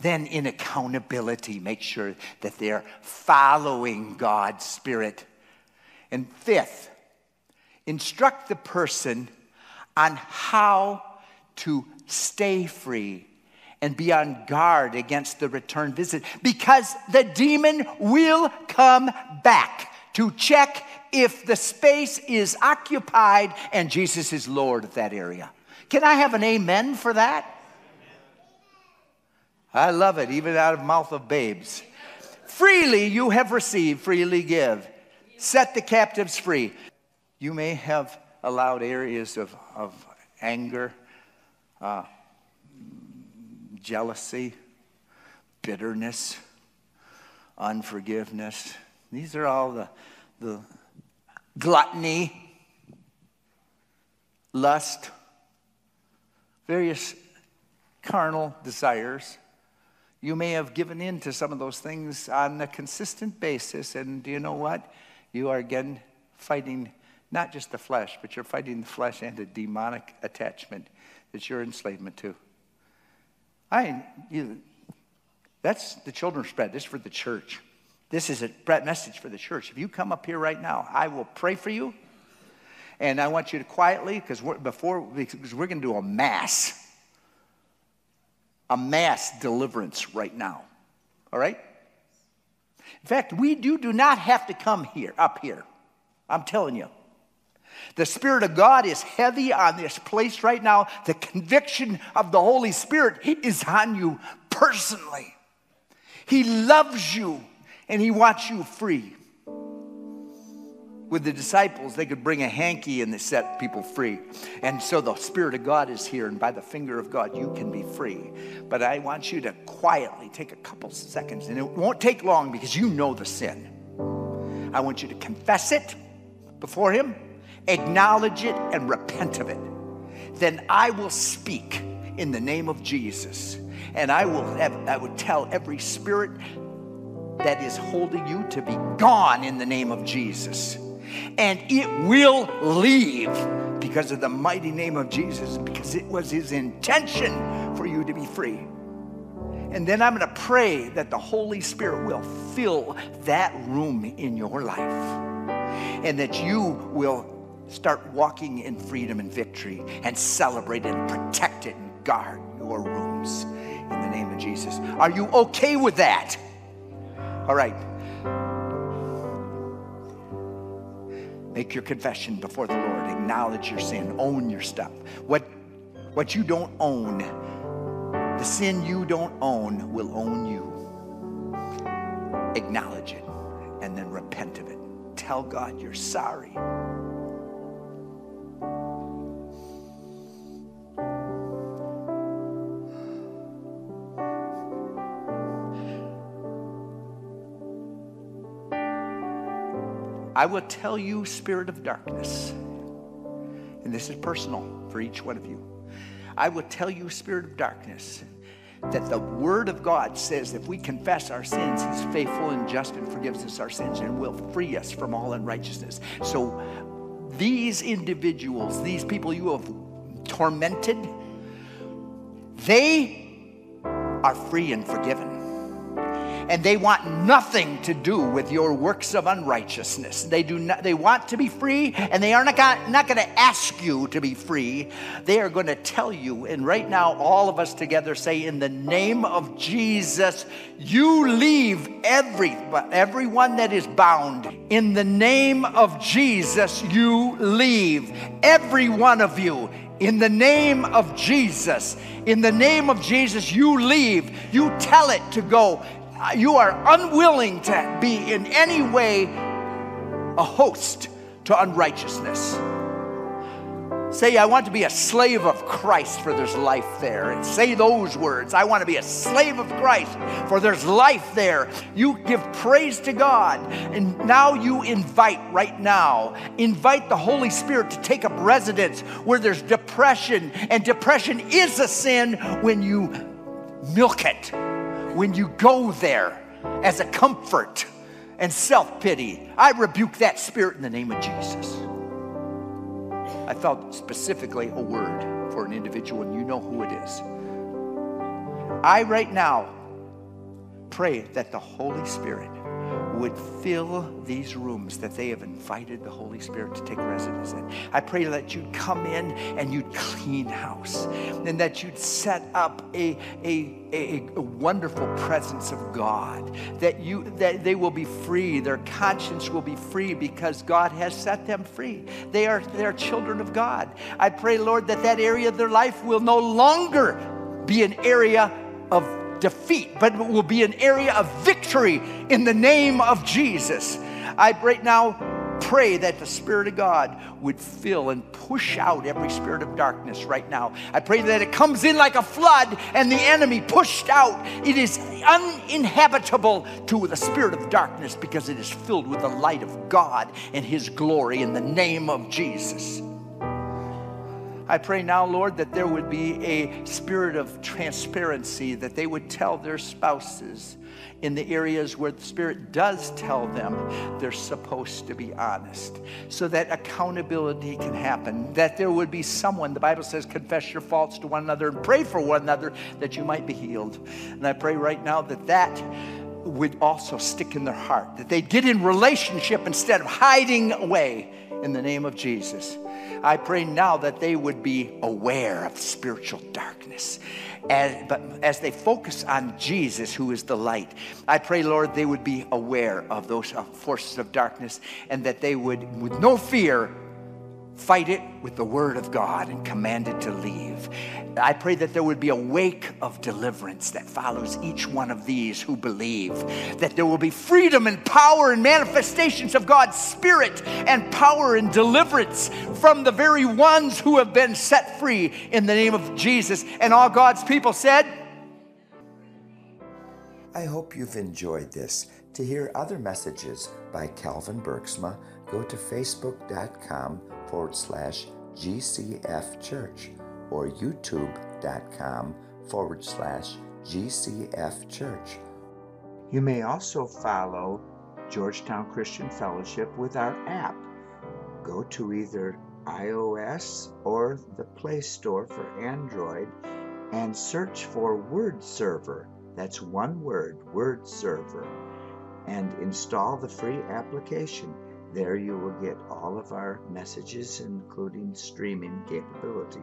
Then in accountability, make sure that they're following God's Spirit. And fifth, instruct the person on how to stay free and be on guard against the return visit, because the demon will come back to check if the space is occupied and Jesus is Lord of that area. Can I have an amen for that? I love it, even out of the mouth of babes. Freely you have received, freely give. Set the captives free. You may have allowed areas of, of anger, uh, jealousy, bitterness, unforgiveness. These are all the, the gluttony, lust, various carnal desires. You may have given in to some of those things on a consistent basis, and do you know what? You are again fighting not just the flesh, but you're fighting the flesh and a demonic attachment that you're enslavement to. I, you, that's the children's bread. This is for the church. This is a message for the church. If you come up here right now, I will pray for you. And I want you to quietly, because we're, before, because we're going to do a mass, a mass deliverance right now. All right? In fact, we do, do not have to come here, up here. I'm telling you. The Spirit of God is heavy on this place right now. The conviction of the Holy Spirit is on you personally. He loves you, and He wants you free. With the disciples, they could bring a hanky and they set people free. And so the Spirit of God is here, and by the finger of God, you can be free. But I want you to quietly take a couple seconds, and it won't take long because you know the sin. I want you to confess it before Him. Acknowledge it and repent of it. Then I will speak in the name of Jesus, and I will have, I will tell every spirit that is holding you to be gone in the name of Jesus. And it will leave because of the mighty name of Jesus, because it was His intention for you to be free. And then I'm going to pray that the Holy Spirit will fill that room in your life, and that you will start walking in freedom and victory, and celebrate and protect it and guard your rooms in the name of Jesus. Are you okay with that? All right. Make your confession before the Lord. Acknowledge your sin. Own your stuff. What, what you don't own, the sin you don't own will own you. Acknowledge it and then repent of it. Tell God you're sorry. I will tell you, spirit of darkness, and this is personal for each one of you. I will tell you, spirit of darkness, that the Word of God says if we confess our sins, He's faithful and just and forgives us our sins and will free us from all unrighteousness. So these individuals, these people you have tormented, they are free and forgiven. And they want nothing to do with your works of unrighteousness. They do not, they want to be free, and they are not gonna, not going to ask you to be free. They are going to tell you, and right now all of us together say, in the name of Jesus, you leave every everyone that is bound. In the name of Jesus, you leave, every one of you. In the name of Jesus, in the name of Jesus, you leave. You tell it to go. You are unwilling to be in any way a host to unrighteousness. Say, I want to be a slave of Christ, for there's life there. And say those words. I want to be a slave of Christ, for there's life there. You give praise to God. And now you invite right now, invite the Holy Spirit to take up residence where there's depression. And depression is a sin when you milk it, when you go there as a comfort and self-pity. I rebuke that spirit in the name of Jesus. I felt specifically a word for an individual, and you know who it is. I right now pray that the Holy Spirit would fill these rooms that they have invited the Holy Spirit to take residence in. I pray that you'd come in and you'd clean house, and that you'd set up a, a, a, a wonderful presence of God, that, you, that they will be free, their conscience will be free because God has set them free. They are, they are children of God. I pray, Lord, that that area of their life will no longer be an area of defeat, but it will be an area of victory in the name of Jesus. I right now pray that the Spirit of God would fill and push out every spirit of darkness right now. I pray that it comes in like a flood and the enemy pushed out. It is uninhabitable to the spirit of darkness because it is filled with the light of God and His glory in the name of Jesus. I pray now, Lord, that there would be a spirit of transparency, that they would tell their spouses in the areas where the Spirit does tell them they're supposed to be honest, so that accountability can happen, that there would be someone, the Bible says, confess your faults to one another and pray for one another that you might be healed. And I pray right now that that would also stick in their heart, that they get in relationship instead of hiding away in the name of Jesus. I pray now that they would be aware of spiritual darkness. As, but as they focus on Jesus, who is the light, I pray, Lord, they would be aware of those forces of darkness and that they would, with no fear, fight it with the word of God and command it to leave. I pray that there would be a wake of deliverance that follows each one of these who believe, that there will be freedom and power and manifestations of God's Spirit and power and deliverance from the very ones who have been set free in the name of Jesus. And all God's people said, I hope you've enjoyed this. To hear other messages by Calvin Bergsma, go to facebook.com forward slash GCFchurch or youtube.com forward slash GCFchurch. You may also follow Georgetown Christian Fellowship with our app. Go to either iOS or the Play Store for Android and search for Word Server. That's one word, Word Server. And install the free application. There you will get all of our messages, including streaming capability.